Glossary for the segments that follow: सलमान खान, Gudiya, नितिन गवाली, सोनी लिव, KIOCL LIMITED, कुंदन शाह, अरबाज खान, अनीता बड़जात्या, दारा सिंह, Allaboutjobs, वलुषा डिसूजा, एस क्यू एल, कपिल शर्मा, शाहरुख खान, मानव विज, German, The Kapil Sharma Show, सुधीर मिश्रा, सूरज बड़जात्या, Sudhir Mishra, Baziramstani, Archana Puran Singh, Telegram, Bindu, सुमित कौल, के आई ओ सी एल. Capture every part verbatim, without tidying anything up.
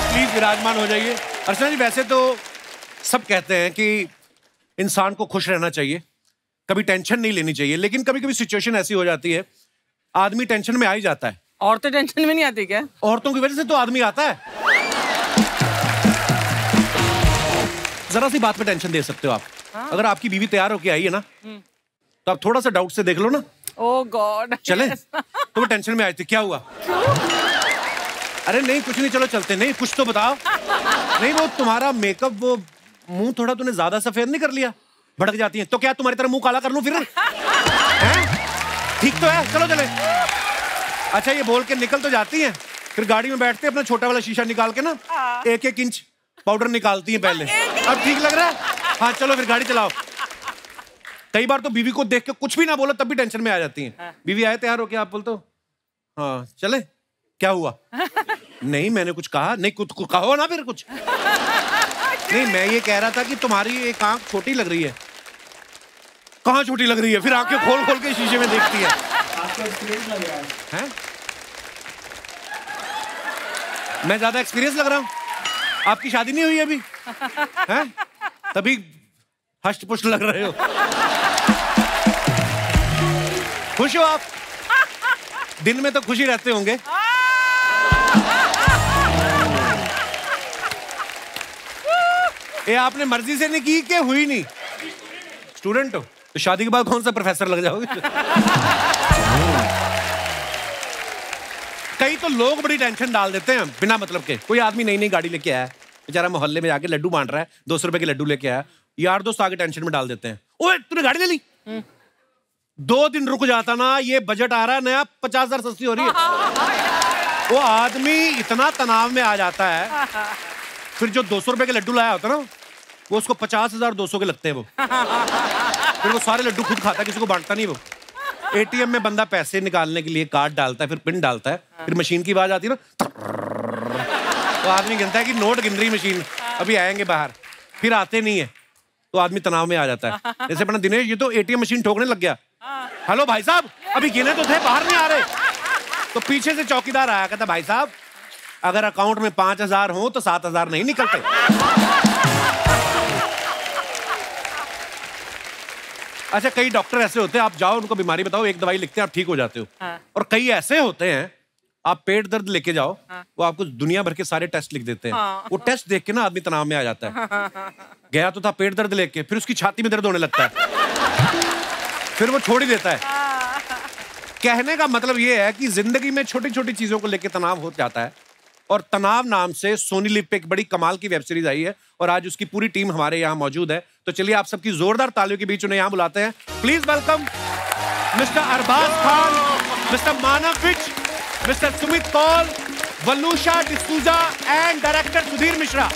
आप प्लीज विराजमान हो जाइए। अर्चना जी, वैसे तो सब कहते हैं कि इंसान को खुश रहना चाहिए, कभी टेंशन नहीं लेनी चाहिए, लेकिन कभी कभी सिचुएशन ऐसी हो जाती है आदमी टेंशन में आ ही जाता है। औरतें टेंशन में नहीं आती क्या? औरतों की वजह से तो आदमी आता है। जरा सी बात पे टेंशन दे सकते हो आप। हाँ? अगर आपकी बीवी तैयार होके आई है ना, तो आप थोड़ा सा डाउट से देख लो ना। ओह गॉड, चले तो वो टेंशन में आई थी, क्या हुआ? क्यों? अरे नहीं कुछ नहीं, चलो चलते। नहीं कुछ तो बताओ। नहीं वो तुम्हारा मेकअप, वो मुंह थोड़ा तूने ज्यादा सफेद नहीं कर लिया? भड़क जाती है। तो क्या तुम्हारी तरह मुंह काला कर लूं फिर? ठीक तो है, चलो चले। अच्छा ये बोल के निकल तो जाती है, फिर गाड़ी में बैठते हैं, अपना छोटा वाला शीशा निकाल के ना एक एक इंच पाउडर निकालती है पहले। अब ठीक लग रहा है? हाँ चलो फिर गाड़ी चलाओ। कई बार तो बीवी को देख के कुछ भी ना बोलो तब भी टेंशन में आ जाती है। हाँ। बीवी आए तैयार हो के, आप बोलते हो हाँ चले, क्या हुआ? नहीं मैंने कुछ कहा नहीं, कुछ कहो ना फिर कुछ। नहीं मैं ये कह रहा था कि तुम्हारी एक आंख छोटी लग रही है। कहाँ छोटी लग रही है? फिर आंखें खोल खोल के शीशे में देखती है। आपको एक्सपीरियंस लग रहा है? हैं? मैं ज्यादा एक्सपीरियंस लग रहा हूँ? आपकी शादी नहीं हुई अभी हैं? तभी हष्ट पुष्ट लग रहे हो। खुश हो आप? दिन में तो खुशी रहते होंगे। ये आपने मर्जी से नहीं की कि हुई नहीं? स्टूडेंट हो तो शादी के बाद कौन सा प्रोफेसर लग जाओगे? कई तो लोग बड़ी टेंशन डाल देते हैं बिना मतलब के। कोई आदमी नई नई गाड़ी लेके आया, बेचारा मोहल्ले में जाके लड्डू बांट रहा है, दो सौ रुपए के लड्डू लेके आया, यार दोस्त आगे टेंशन में डाल देते हैं। ओए तूने गाड़ी ले ली? दो दिन रुक जाता ना, ये बजट आ रहा है नया, पचास हजार सस्ती हो रही है। वो आदमी इतना तनाव में आ जाता है, फिर जो दो सौ रुपए के लड्डू लाया होता ना, वो उसको पचास हजार दो सौ के लगते हैं। वो फिर वो सारे लड्डू खुद खाता है, किसी को बांटता नहीं। वो एटीएम में बंदा पैसे निकालने के लिए कार्ड डालता है, फिर पिन डालता है, फिर मशीन की आवाज आती है ना, तो आदमी गिनता है कि नोट गिन रही मशीन, अभी आएंगे बाहर, फिर आते नहीं है, तो आदमी तनाव में आ जाता है। जैसे अपना दिनेश, ये तो एटीएम मशीन ठोकने लग गया। हेलो भाई साहब, अभी गिने तो थे, बाहर नहीं आ रहे। तो पीछे से चौकीदार आया, कहता भाई साहब अगर अकाउंट में पांच हजार हो तो सात हजार नहीं निकलते। अच्छा कई डॉक्टर ऐसे होते हैं, आप जाओ उनको बीमारी बताओ, एक दवाई लिखते हैं, आप ठीक हो जाते हो। हाँ। और कई ऐसे होते हैं, आप पेट दर्द लेके जाओ। हाँ। वो आपको दुनिया भर के सारे टेस्ट लिख देते हैं। हाँ। वो टेस्ट देख के ना आदमी तनाव में आ जाता है। हाँ। गया तो था पेट दर्द लेके, फिर उसकी छाती में दर्द होने लगता है, फिर वो छोड़ ही देता है। कहने का मतलब ये है कि जिंदगी में छोटी छोटी चीजों को लेकर तनाव हो जाता है। और तनाव नाम से सोनी लिव पे एक बड़ी कमाल की वेब सीरीज आई है, और आज उसकी पूरी टीम हमारे यहाँ मौजूद है। तो चलिए आप सबकी जोरदार तालियों के बीच उन्हें यहाँ बुलाते हैं। Please welcome mister अरबाज खान, mister मानव विज, mister सुमित कौल, वलुषा डिसूजा and director सुधीर मिश्रा।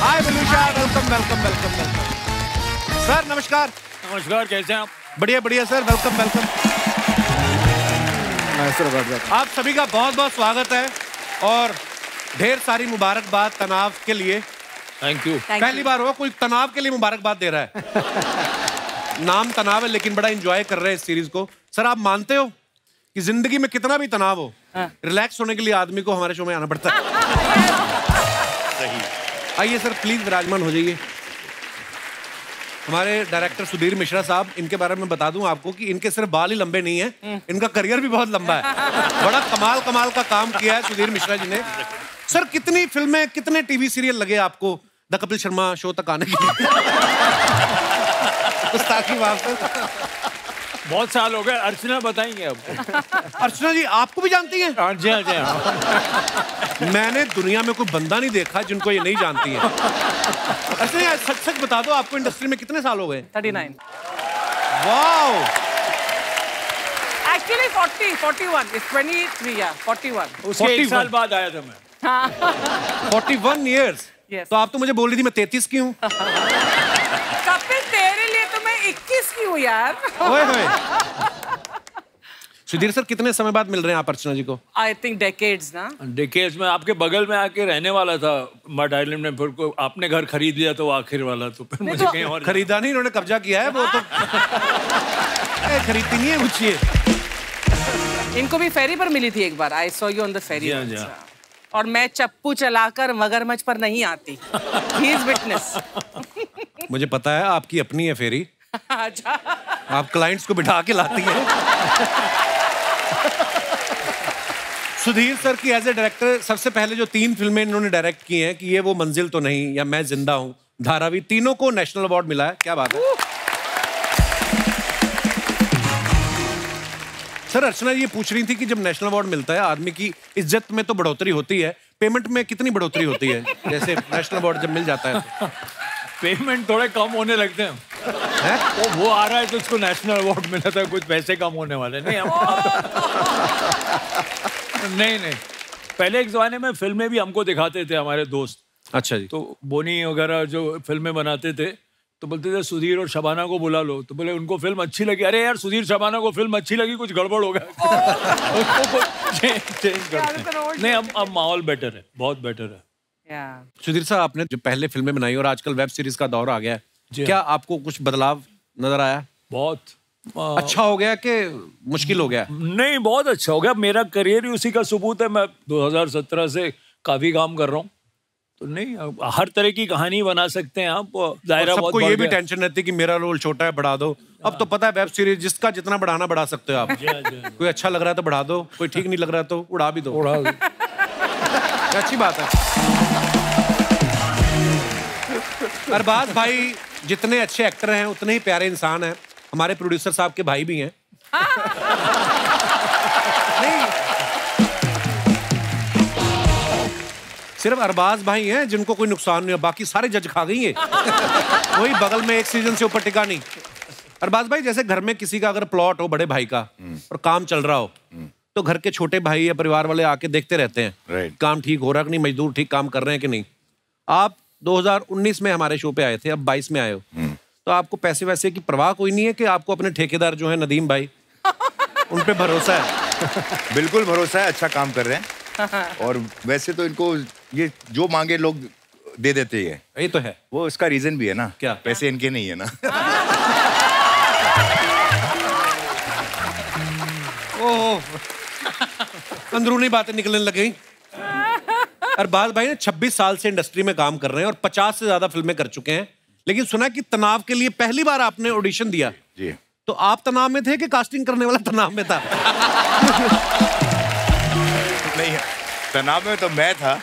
Hi Waluscha, welcome welcome welcome welcome. Sir नमस्कार। नमस्कार, कैसे हैं आप? बढ़िया बढ़िया सर, वेलकम वेलकम। आप सभी का बहुत बहुत स्वागत है और ढेर सारी मुबारकबाद तनाव के लिए। Thank you. पहली बार हो कोई तनाव के लिए मुबारकबाद दे रहा है। नाम तनाव है लेकिन बड़ा एंजॉय कर रहे हैं इस सीरीज को। सर आप मानते हो कि जिंदगी में कितना भी तनाव हो, हाँ, रिलैक्स होने के लिए आदमी को हमारे शो में आना पड़ता है? आइए सर प्लीज विराजमान हो जाइए। हमारे डायरेक्टर सुधीर मिश्रा साहब, इनके बारे में बता दूं आपको कि इनके सिर्फ बाल ही लंबे नहीं है, इनका करियर भी बहुत लंबा है। बड़ा कमाल कमाल का काम किया है सुधीर मिश्रा जी ने। सर कितनी फिल्में, कितने टीवी सीरियल लगे आपको द कपिल शर्मा शो तक आने के लिए? बहुत साल हो गए। अर्चना बताएंगे आपको। अर्चना जी आपको भी जानती हैं? हाँ जी हाँ जी। मैंने दुनिया में कोई बंदा नहीं देखा जिनको ये नहीं जानती है। अर्चना यार सच सच बता दो, आपको इंडस्ट्री में कितने साल हो गए? Thirty nine. Wow. Actually forty, forty-one. It's twenty-three, yeah, forty-one. उसके एक साल बाद आया था मैं। हाँ। forty-one years. Yes. तो आप तो मुझे बोल रही थी मैं तैंतीस की हूँ। कपिल तेरे लिए तो मैं इक्कीस की हूँ यार। ओए ओए। सुधीर सर कितने समय बाद मिल रहे हैं आप अर्चना जी को? I think decades ना। Decades में आपके बगल में आके रहने वाला था मड आइलैंड में, फिर को आपने घर खरीद लिया तो आखिर वाला, तो फिर मुझे कहीं और खरीदा नहीं, उन्होंने कब्जा किया है वो तो। खरीदती नहीं है पूछिए। इनको भी फेरी पर मिली थी एक बार। I saw you on the ferry. Yeah, yeah. और मैं चप्पू चलाकर मगरमच्छ पर नहीं आती। He is witness. मुझे पता है आपकी अपनी है फेरी। अच्छा। आप क्लाइंट्स को बिठा के लाती हैं। सुधीर सर की एज ए डायरेक्टर सबसे पहले जो तीन फिल्में इन्होंने डायरेक्ट की हैं कि ये वो मंजिल तो नहीं या मैं जिंदा हूँ, धारावी, तीनों को नेशनल अवार्ड मिला है। क्या बात है सर। अर्चना ये पूछ रही थी कि जब नेशनल अवार्ड मिलता है आदमी की इज्जत में तो बढ़ोतरी होती है, पेमेंट में कितनी बढ़ोतरी होती है जैसे नेशनल अवार्ड जब मिल जाता है? पेमेंट थोड़े कम होने लगते हैं, है? वो, वो आ रहा है तो उसको नेशनल अवार्ड मिला था, कुछ पैसे कम होने वाले नहीं हम नहीं नहीं पहले एक जमाने में फिल्में भी हमको दिखाते थे हमारे दोस्त। अच्छा जी। तो बोनी वगैरह जो फिल्में बनाते थे तो बोलते थे सुधीर और शबाना को बुला लो, तो बोले उनको फिल्म अच्छी लगी, अरे यार सुधीर शबाना को फिल्म अच्छी लगी, कुछ गड़बड़ होगा नहीं। अब अब माहौल बेटर है, बहुत बेटर है। सुधीर साहब आपने जो पहले फिल्में बनाई और आजकल वेब सीरीज का दौर आ गया है, क्या आपको कुछ बदलाव नजर आया? बहुत अच्छा हो गया कि मुश्किल हो गया? नहीं, बहुत अच्छा हो गया। मेरा करियर ही उसी का सबूत है। मैं दो हजार सत्रह से काफी काम कर रहा हूँ, तो नहीं हर तरह की कहानी बना सकते हैं आप। दायरा बहुत बड़ा है। सबको ये भी टेंशन रहती है कि मेरा रोल छोटा है बढ़ा दो। अब तो पता है वेब सीरीज जिसका जितना बढ़ाना बढ़ा सकते हो आप। जा, जा, कोई अच्छा लग रहा है तो बढ़ा दो, कोई ठीक नहीं लग रहा तो उड़ा भी दो, उड़ा दो। अच्छी बात है। अरबाज भाई जितने अच्छे एक्टर हैं उतने ही प्यारे इंसान हैं। हमारे प्रोड्यूसर साहब के भाई भी हैं। सिर्फ अरबाज भाई हैं जिनको कोई नुकसान नहीं है, बाकी सारे जज खा गई हैं। वही बगल में एक सीजन से ऊपर टिका नहीं। अरबाज भाई जैसे घर में किसी का अगर प्लॉट हो बड़े भाई का और काम चल रहा हो तो घर के छोटे भाई या परिवार वाले आके देखते रहते हैं काम ठीक हो रहा कि नहीं, मजदूर ठीक काम कर रहे हैं कि नहीं। आप दो हजार उन्नीस में हमारे शो पे आए थे, अब बाईस में आए हो, तो आपको पैसे वैसे की परवाह कोई नहीं है कि आपको अपने ठेकेदार जो है नदीम भाई उन पर भरोसा है? बिल्कुल भरोसा है, अच्छा काम कर रहे हैं। और वैसे तो इनको ये जो मांगे लोग दे देते हैं। ये तो है, वो इसका रीजन भी है ना। क्या पैसे इनके नहीं है ना। ओह, अंदरूनी बातें निकलने लग गई। अरबाज भाई ने छब्बीस साल से इंडस्ट्री में काम कर रहे हैं और पचास से ज्यादा फिल्में कर चुके हैं, लेकिन सुना कि तनाव के लिए पहली बार आपने ऑडिशन दिया जी। तो आप तनाव में थे कि कास्टिंग करने वाला तनाव में था? नहीं, तनाव में तो मैं था,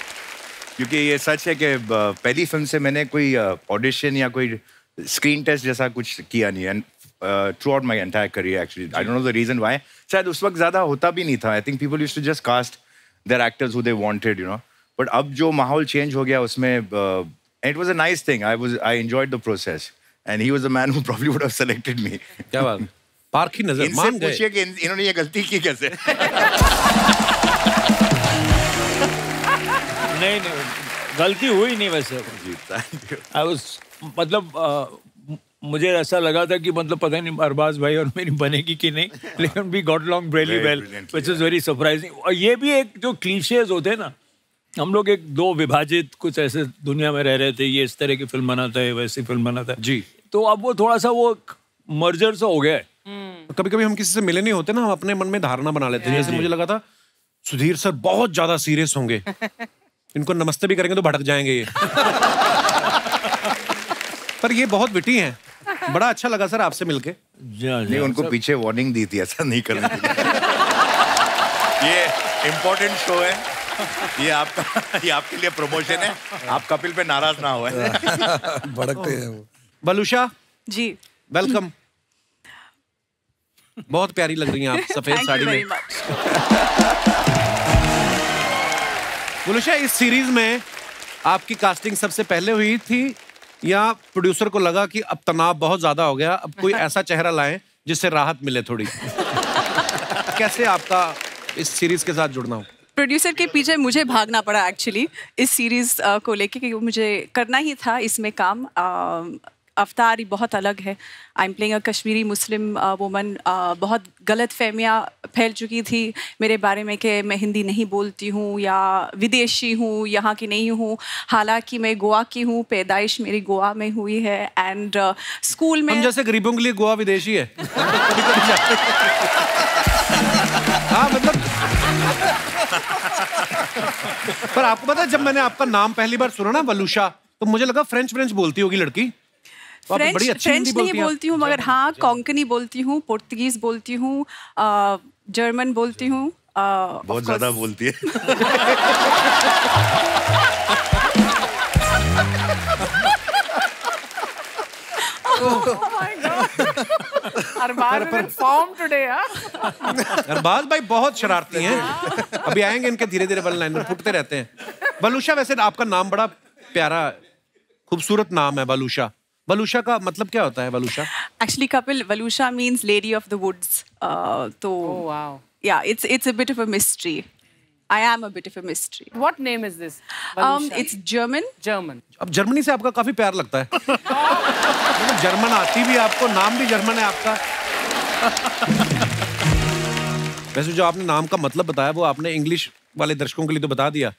क्योंकि ये सच है कि पहली फिल्म से मैंने कोई ऑडिशन या कोई स्क्रीन टेस्ट जैसा कुछ किया नहीं है throughout my entire career. Actually I don't know the reason why, शायद उस वक्त ज़्यादा होता भी नहीं था। I think people used to just cast their actors who they wanted, you know. But अब जो माहौल चेंज हो गया उसमें it was a nice thing. I was I enjoyed the process and he was the man who probably would have selected me. क्या बात, पारखी नजर मान गए। पूछिए कि इन्होंने ये गलती की कैसे। नहीं नहीं गलती हुई नहीं वैसे जी। Thank you. आई वाज मतलब आ, मुझे ऐसा लगा था कि मतलब पता नहीं अरबाज भाई और मेरी बनेगी कि नहीं, लेकिन we got long really well which is very surprising. और ये भी एक जो क्लीशेज होते हैं ना, हम लोग एक दो विभाजित कुछ ऐसे दुनिया में रह रहे थे, ये इस तरह की फिल्म बनाता है, वैसी फिल्म बनाता है जी। तो अब वो थोड़ा सा वो मर्जर सा हो गया है। कभी कभी हम किसी से मिले नहीं होते ना, हम अपने मन में धारणा बना लेते हैं। जैसे मुझे लगा था सुधीर सर बहुत ज्यादा सीरियस होंगे, इनको नमस्ते भी करेंगे तो भटक जाएंगे ये। पर ये बहुत विटी हैं। बड़ा अच्छा लगा सर आपसे मिलके। नहीं, उनको पीछे वार्निंग दी थी ऐसा नहीं करना। ये इम्पोर्टेंट शो है, ये आपका, ये आपके लिए प्रमोशन है, आप कपिल पे नाराज ना हो। भड़कते हैं वो। वलुषा जी वेलकम। बहुत प्यारी लग रही हैं आप सफेद साड़ी में। वलुषा, इस सीरीज में आपकी कास्टिंग सबसे पहले हुई थी या प्रोड्यूसर को लगा कि अब तनाव बहुत ज्यादा हो गया, अब कोई ऐसा चेहरा लाएं जिससे राहत मिले थोड़ी? कैसे आपका इस सीरीज के साथ जुड़ना हो? प्रोड्यूसर के पीछे मुझे भागना पड़ा एक्चुअली इस सीरीज को लेके, क्योंकि मुझे करना ही था इसमें काम। अवतार ही बहुत अलग है. I am playing a Kashmiri Muslim woman. बहुत गलत फहमियाँ फैल चुकी थी मेरे बारे में कि मैं हिंदी नहीं बोलती हूँ या विदेशी हूँ, यहाँ की नहीं हूँ. हालांकि मैं गोवा की हूँ, पैदाइश मेरी गोवा में हुई है. एंड स्कूल में हम जैसे गरीबों के लिए गोवा विदेशी है. हाँ मतलब पर आपको पता है जब मैंने आपका नाम पहली बार सुना ना वलुषा, तो मुझे लगा फ्रेंच फ्रेंच बोलती होगी लड़की. फ्रेंच बड़ी अच्छी फ्रेंच नहीं बोलती हूँ मगर हाँ कोंकणी बोलती हूँ, पोर्तुगीज बोलती हूँ, जर्मन बोलती हूँ. बहुत ज़्यादा बोलती है. अरबाज भाई बहुत शरारती हैं. अभी आएंगे इनके धीरे धीरे वन लाइन में फुटते रहते हैं. वलुषा वैसे आपका नाम बड़ा प्यारा खूबसूरत नाम है वलुषा. वलुषा का मतलब क्या होता है? Waluscha actually Kapil Waluscha means lady of the woods. तो yeah it's it's a bit of a mystery. I am a bit of a mystery. What name is this? Um, it's German. German. अब जर्मनी से आपका काफी प्यार लगता है. मतलब जर्मन आती भी आपको, नाम भी जर्मन है आपका. वैसे जो आपने नाम का मतलब बताया वो आपने इंग्लिश वाले दर्शकों के लिए तो बता दिया.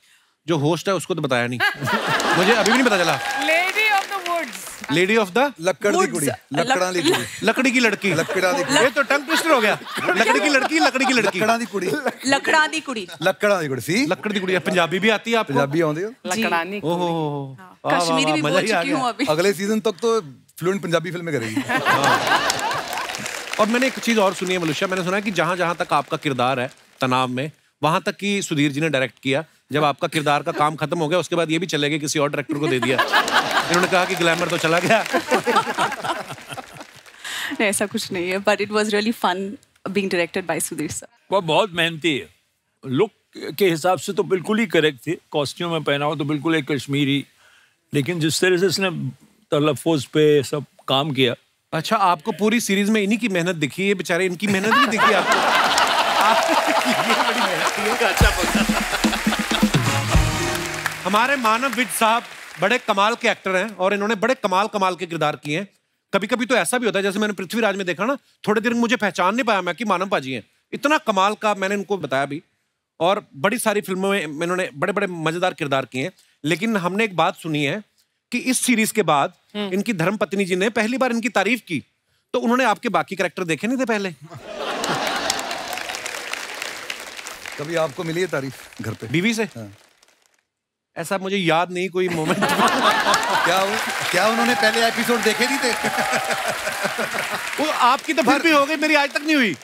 जो होस्ट है उसको तो बताया नहीं. मुझे अभी भी नहीं पता चला. Lady of the woods. Lady of the लकड़ की कुड़ी. लकड़ा की कुड़ी. लकड़ी की लड़की. लकड़ा की कुड़ी. ये तो टंग ट्विस्टर हो गया. लकड़ी की लड़की, लकड़ी की लड़की. लकड़ा की कुड़ी. लकड़ा की कुड़ी. लकड़ा की कुड़ी. सी. लकड़ की कुड़ी. पंजाबी भी आती है आपको? पंजाबी आती है. लकड़ा की कुड़ी. ओह. कश्मीरी भी बोल चुकी हूँ अभी. अगले सीजन तक तो फ्लुएंट पंजाबी फिल्में करेगी. और मैंने एक चीज़ और सुनी है वलुषा. मैंने सुना है कि जहाँ जहाँ तक आपका किरदार है तनाव में, वहाँ तक कि सुधीर जी ने डायरेक्ट किया. जब आपका किरदार का काम खत्म हो गया उसके बाद ये भी चले गए, किसी और डायरेक्टर को दे दिया. इन्होंने कहा कि ग्लैमर तो चला गया. नहीं, ऐसा कुछ नहीं है. But it was really fun being directed by Sudhir sir. वो बहुत मेहनती है. लुक के हिसाब से तो बिल्कुल ही करेक्ट थे. कॉस्ट्यूम में पहना हो तो बिल्कुल एक कश्मीरी, लेकिन जिस तरह से इसने तलफ़्फ़ुज़ पे सब काम किया. अच्छा, आपको पूरी सीरीज में इन्हीं की मेहनत दिखी है. बेचारे इनकी मेहनत नहीं दिखी आपको. हमारे मानव विज साहब बड़े कमाल के एक्टर हैं और इन्होंने बड़े कमाल कमाल के किरदार किए हैं. कभी कभी तो ऐसा भी होता है जैसे मैंने पृथ्वी राज में देखा ना, थोड़ी देर में मुझे पहचान नहीं पाया मैं कि मानव पाजी हैं. इतना कमाल का मैंने इनको बताया भी और बड़ी सारी फिल्मों में इन्होंने बड़े बड़े मज़ेदार किरदार किए हैं. लेकिन हमने एक बात सुनी है कि इस सीरीज़ के बाद इनकी धर्मपत्नी जी ने पहली बार इनकी तारीफ की. तो उन्होंने आपके बाकी कैरेक्टर देखे नहीं थे पहले? कभी आपको मिली है तारीफ घर पे बीवी से? ऐसा मुझे याद नहीं कोई मोमेंट. क्या हुआ? क्या उन्होंने पहले एपिसोड देखे नहीं थे? वो आपकी तो फिर भी हो गई, मेरी आज तक नहीं हुई.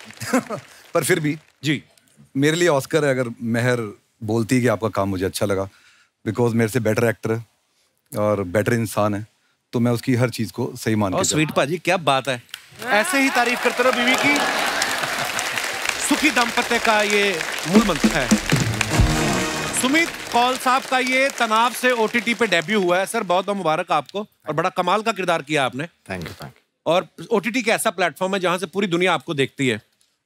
पर फिर भी जी मेरे लिए ऑस्कर है अगर मेहर बोलती कि आपका काम मुझे अच्छा लगा, बिकॉज मेरे से बेटर एक्टर है और बेटर इंसान है, तो मैं उसकी हर चीज़ को सही मानता हूँ. स्वीट पाजी क्या बात है, ऐसे ही तारीफ करते रहो बीवी की. सुखी दाम्पत्य का ये मूल मंत्र है. सुमित कौल साहब का ये तनाव से ओटीटी पे डेब्यू हुआ है. सर बहुत बहुत मुबारक आपको और बड़ा कमाल का किरदार किया आपने. Thank you thank you. और ओटीटी का ऐसा प्लेटफॉर्म है जहाँ से पूरी दुनिया आपको देखती है.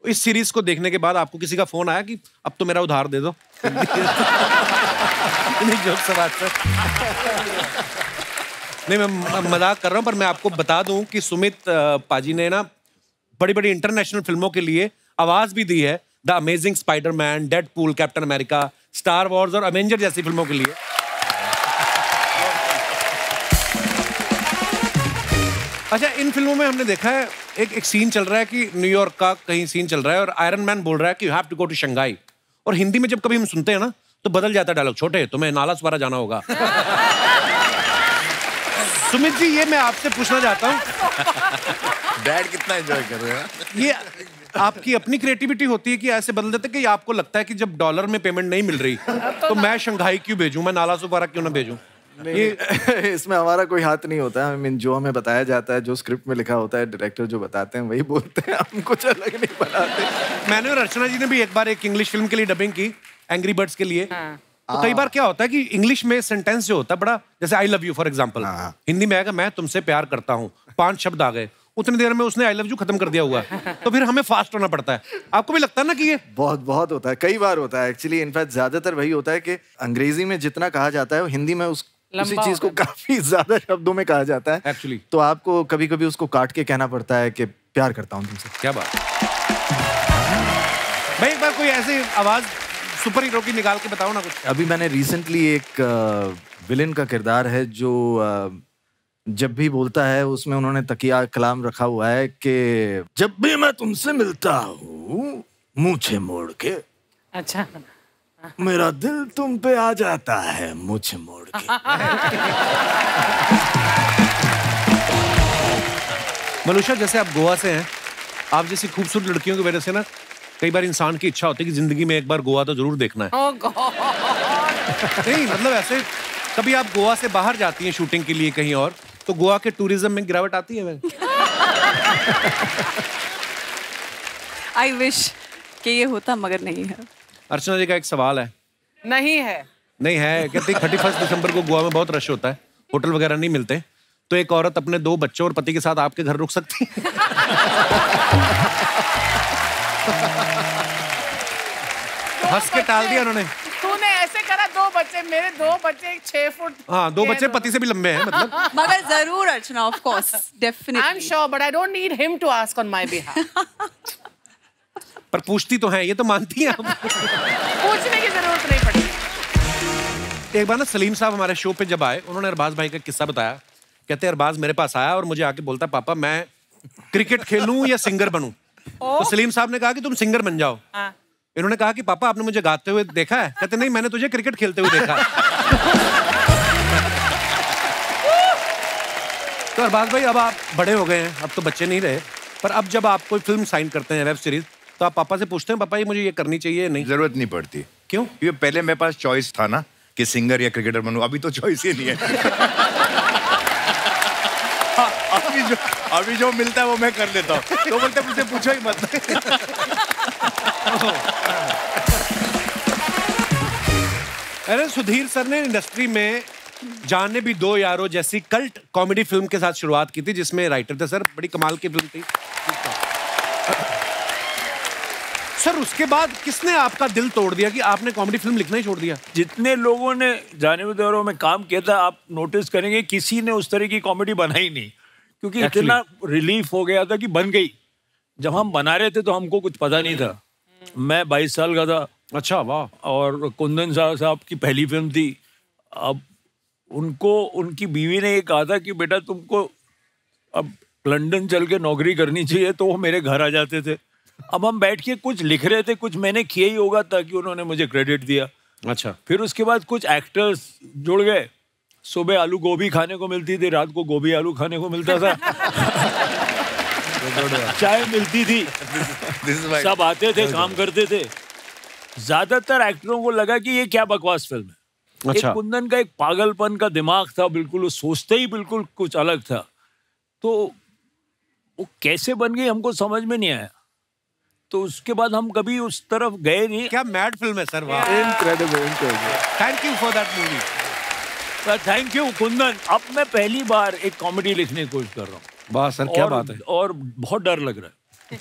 इस सीरीज को देखने के बाद आपको किसी का फोन आया कि अब तो मेरा उधार दे दो? नहीं जोक से बात सर, नहीं मैं मजाक कर रहा हूँ. पर मैं आपको बता दूँ कि सुमित पाजी ने ना बड़ी बड़ी इंटरनेशनल फिल्मों के लिए आवाज़ भी दी है. The amazing Spiderman, Deadpool, Captain America, Star Wars और अवेंजर जैसी फिल्मों के लिए. अच्छा, इन फिल्मों में हमने देखा है एक एक सीन चल रहा है कि न्यूयॉर्क का कहीं सीन चल रहा है और आयरन मैन बोल रहा है कि you have to go to Shanghai. और हिंदी में जब कभी हम सुनते हैं ना तो बदल जाता है डायलॉग, छोटे तुम्हें नाला सवारा जाना होगा. सुमित जी ये मैं आपसे पूछना चाहता हूँ. डैड कितना एंजॉय कर रहे हैं. ये आपकी अपनी क्रिएटिविटी होती है कि ऐसे बदल देते कि आपको लगता है कि जब डॉलर में पेमेंट नहीं मिल रही तो मैं शंघाई क्यों भेजूं, मैं नाला सुपारा क्यों ना भेजूं? ये इसमें हमारा कोई हाथ नहीं होता है. I mean, जो हमें बताया जाता है, जो स्क्रिप्ट में लिखा होता है, डायरेक्टर जो बताते हैं वही बोलते हैं. हम कुछ अलग नहीं बनाते. मैंने और अर्चना जी ने भी एक बार एक इंग्लिश फिल्म के लिए डबिंग की, एंग्री बर्ड्स के लिए. तो कई बार क्या होता है कि इंग्लिश में सेंटेंस जो होता है बड़ा, जैसे I love you for example, Hindi में आएगा मैं तुमसे प्यार करता हूँ, पांच शब्द आ गए, उतनी देर में उसने आई लव यू खत्म कर दिया हुआ. तो फिर हमें फास्ट होना पड़ता है. आपको भी लगता है ना कि ये बहुत बहुत होता है, कई बार होता है एक्चुअली. इनफैक्ट ज्यादातर वही होता है कि अंग्रेजी में जितना कहा जाता है वो हिंदी में उस उसी चीज को काफी ज्यादा शब्दों में कहा जाता है एक्चुअली, तो आपको कभी कभी उसको काट के कहना पड़ता है कि प्यार करता हूँ तुमसे। क्या बात भाई, एक बार कोई ऐसी आवाज सुपर हीरो की निकाल के बताओ ना कुछ। अभी मैंने रिसेंटली एक विलेन का किरदार है जो जब भी बोलता है उसमें उन्होंने तकिया कलाम रखा हुआ है कि जब भी मैं तुमसे मिलता हूँ मुझे मोड़ के, अच्छा मेरा दिल तुम पे आ जाता है मुझे मोड़ के। वलुषा, जैसे आप गोवा से हैं, आप जैसी खूबसूरत लड़कियों की वजह से ना कई बार इंसान की इच्छा होती है कि जिंदगी में एक बार गोवा तो जरूर देखना है। oh नहीं मतलब ऐसे कभी आप गोवा से बाहर जाती हैं शूटिंग के लिए कहीं और, तो गोवा के टूरिज्म में गिरावट आती है? आई विश कि ये होता मगर नहीं है। अर्चना जी का एक सवाल है। नहीं है। नहीं है। कहती थर्टी फर्स्ट दिसंबर को गोवा में बहुत रश होता है, होटल वगैरह नहीं मिलते, तो एक औरत अपने दो बच्चों और पति के साथ आपके घर रुक सकती है? हंस के टाल दिया उन्होंने। तूने ऐसे करा, दो बच्चे, मेरे दो बच्चे छह फुट। हाँ, दो बच्चे पति से भी लंबे हैं मतलब। मगर जरूर Archana, of course, definitely. I am sure, but I don't need him to ask on my behalf. पर पूछती तो हैं, ये तो मानती हैं आप। पूछने की जरूरत नहीं पड़ी। एक बार ना सलीम साहब हमारे शो पे जब आए, उन्होंने अरबाज भाई का किस्सा बताया। कहते हैं अरबाज मेरे पास आया और मुझे आके बोलता, पापा मैं क्रिकेट खेलूं या सिंगर बनूं? तो सलीम साहब ने कहा कि तुम सिंगर बन जाओ। इन्होंने कहा कि पापा आपने मुझे गाते हुए देखा है? कहते नहीं, मैंने तुझे क्रिकेट खेलते हुए देखा। तो अरबाज भाई अब आप बड़े हो गए हैं, अब तो बच्चे नहीं रहे, पर अब जब आप कोई फिल्म साइन करते हैं, वेब सीरीज, तो आप पापा से पूछते हैं पापा ये मुझे ये करनी चाहिए? नहीं, जरूरत नहीं पड़ती। क्यों? क्योंकि पहले मेरे पास चॉइस था ना कि सिंगर या क्रिकेटर बनूं, अभी तो चॉइस ही नहीं है। हाँ, अभी जो अभी जो मिलता है वो मैं कर लेता हूँ, तो बोलते मुझसे पूछो ही मत। अरे सुधीर सर ने इंडस्ट्री में जाने भी दो यारो जैसी कल्ट कॉमेडी फिल्म के साथ शुरुआत की थी, जिसमें राइटर थे सर, बड़ी कमाल की फिल्म थी सर। उसके बाद किसने आपका दिल तोड़ दिया कि आपने कॉमेडी फिल्म लिखना ही छोड़ दिया? जितने लोगों ने जाने भी दो यारो में काम किया था, आप नोटिस करेंगे किसी ने उस तरह की कॉमेडी बनाई नहीं, क्योंकि Actually. इतना रिलीफ हो गया था कि बन गई। जब हम बना रहे थे तो हमको कुछ पता नहीं था। मैं बाईस साल का था। अच्छा, वाह। और कुंदन साहब की पहली फिल्म थी। अब उनको उनकी बीवी ने ये कहा था कि बेटा तुमको अब लंदन चल के नौकरी करनी चाहिए, तो वो मेरे घर आ जाते थे। अब हम बैठ के कुछ लिख रहे थे, कुछ मैंने किया ही होगा ताकि उन्होंने मुझे क्रेडिट दिया। अच्छा। फिर उसके बाद कुछ एक्टर्स जुड़ गए। सुबह आलू गोभी खाने को मिलती थी, रात को गोभी आलू खाने को मिलता था। चाय मिलती थी। सब आते थे, काम करते थे। ज्यादातर एक्टरों को लगा कि ये क्या बकवास फिल्म है। अच्छा। कुंदन का एक पागलपन का दिमाग था, बिल्कुल वो सोचते ही बिल्कुल कुछ अलग था। तो वो कैसे बन गई हमको समझ में नहीं आया, तो उसके बाद हम कभी उस तरफ गए नहीं। क्या मैड फिल्म है सर, वाह। Incredible, incredible. Thank you for that movie. Sir thank you Kundan. अब मैं पहली बार एक कॉमेडी लिखने की कोशिश कर रहा हूँ। वाह सर, क्या बात है। और बहुत डर लग रहा है।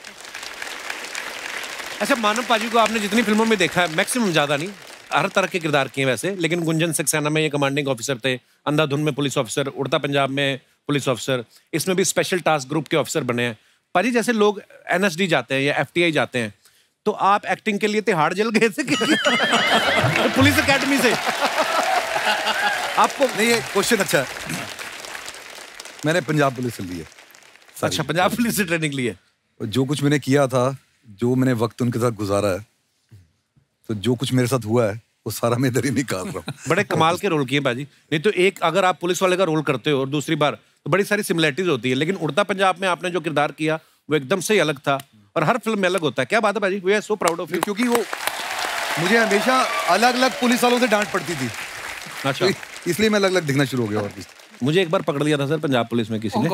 अच्छा, मानव पाजी को आपने जितनी फिल्मों में देखा है, मैक्सिमम, ज्यादा नहीं, हर तरह के किरदार किए वैसे, लेकिन गुंजन सक्सेना में ये कमांडिंग ऑफिसर थे, अंधाधुन में पुलिस ऑफिसर, उड़ता पंजाब में पुलिस ऑफिसर, इसमें भी स्पेशल टास्क ग्रुप के ऑफिसर बने हैं। पाजी, जैसे लोग एन एस डी जाते हैं या एफ टी आई जाते हैं, तो आप एक्टिंग के लिए तिहाड़ जेल गए थे? तो पुलिस एकेडमी से आपको नहीं है क्वेश्चन। अच्छा, मैंने पंजाब पुलिस से ली है। अच्छा, पंजाब पुलिस से ट्रेनिंग ली है। जो कुछ मैंने किया था, जो मैंने वक्त उनके साथ गुजारा है, तो जो कुछ मेरे साथ हुआ है वो सारा मैं इधर ही निकाल रहा हूँ। बड़े कमाल के रोल किए पाजी। नहीं तो एक अगर आप पुलिस वाले का रोल करते हो और दूसरी बार, तो बड़ी सारी सिमिलैरिटीज होती है, लेकिन उड़ता पंजाब में आपने जो किरदार किया वो एकदम से अलग था, और हर फिल्म में अलग होता है। क्या बात है भाजी, we are so proud of you. क्योंकि वो मुझे हमेशा अलग अलग पुलिस वालों से डांट पड़ती थी। अच्छा, इसलिए मैं अलग अलग दिखना शुरू हो गया। और मुझे एक बार पकड़ लिया था सर पंजाब पुलिस में किसी ने।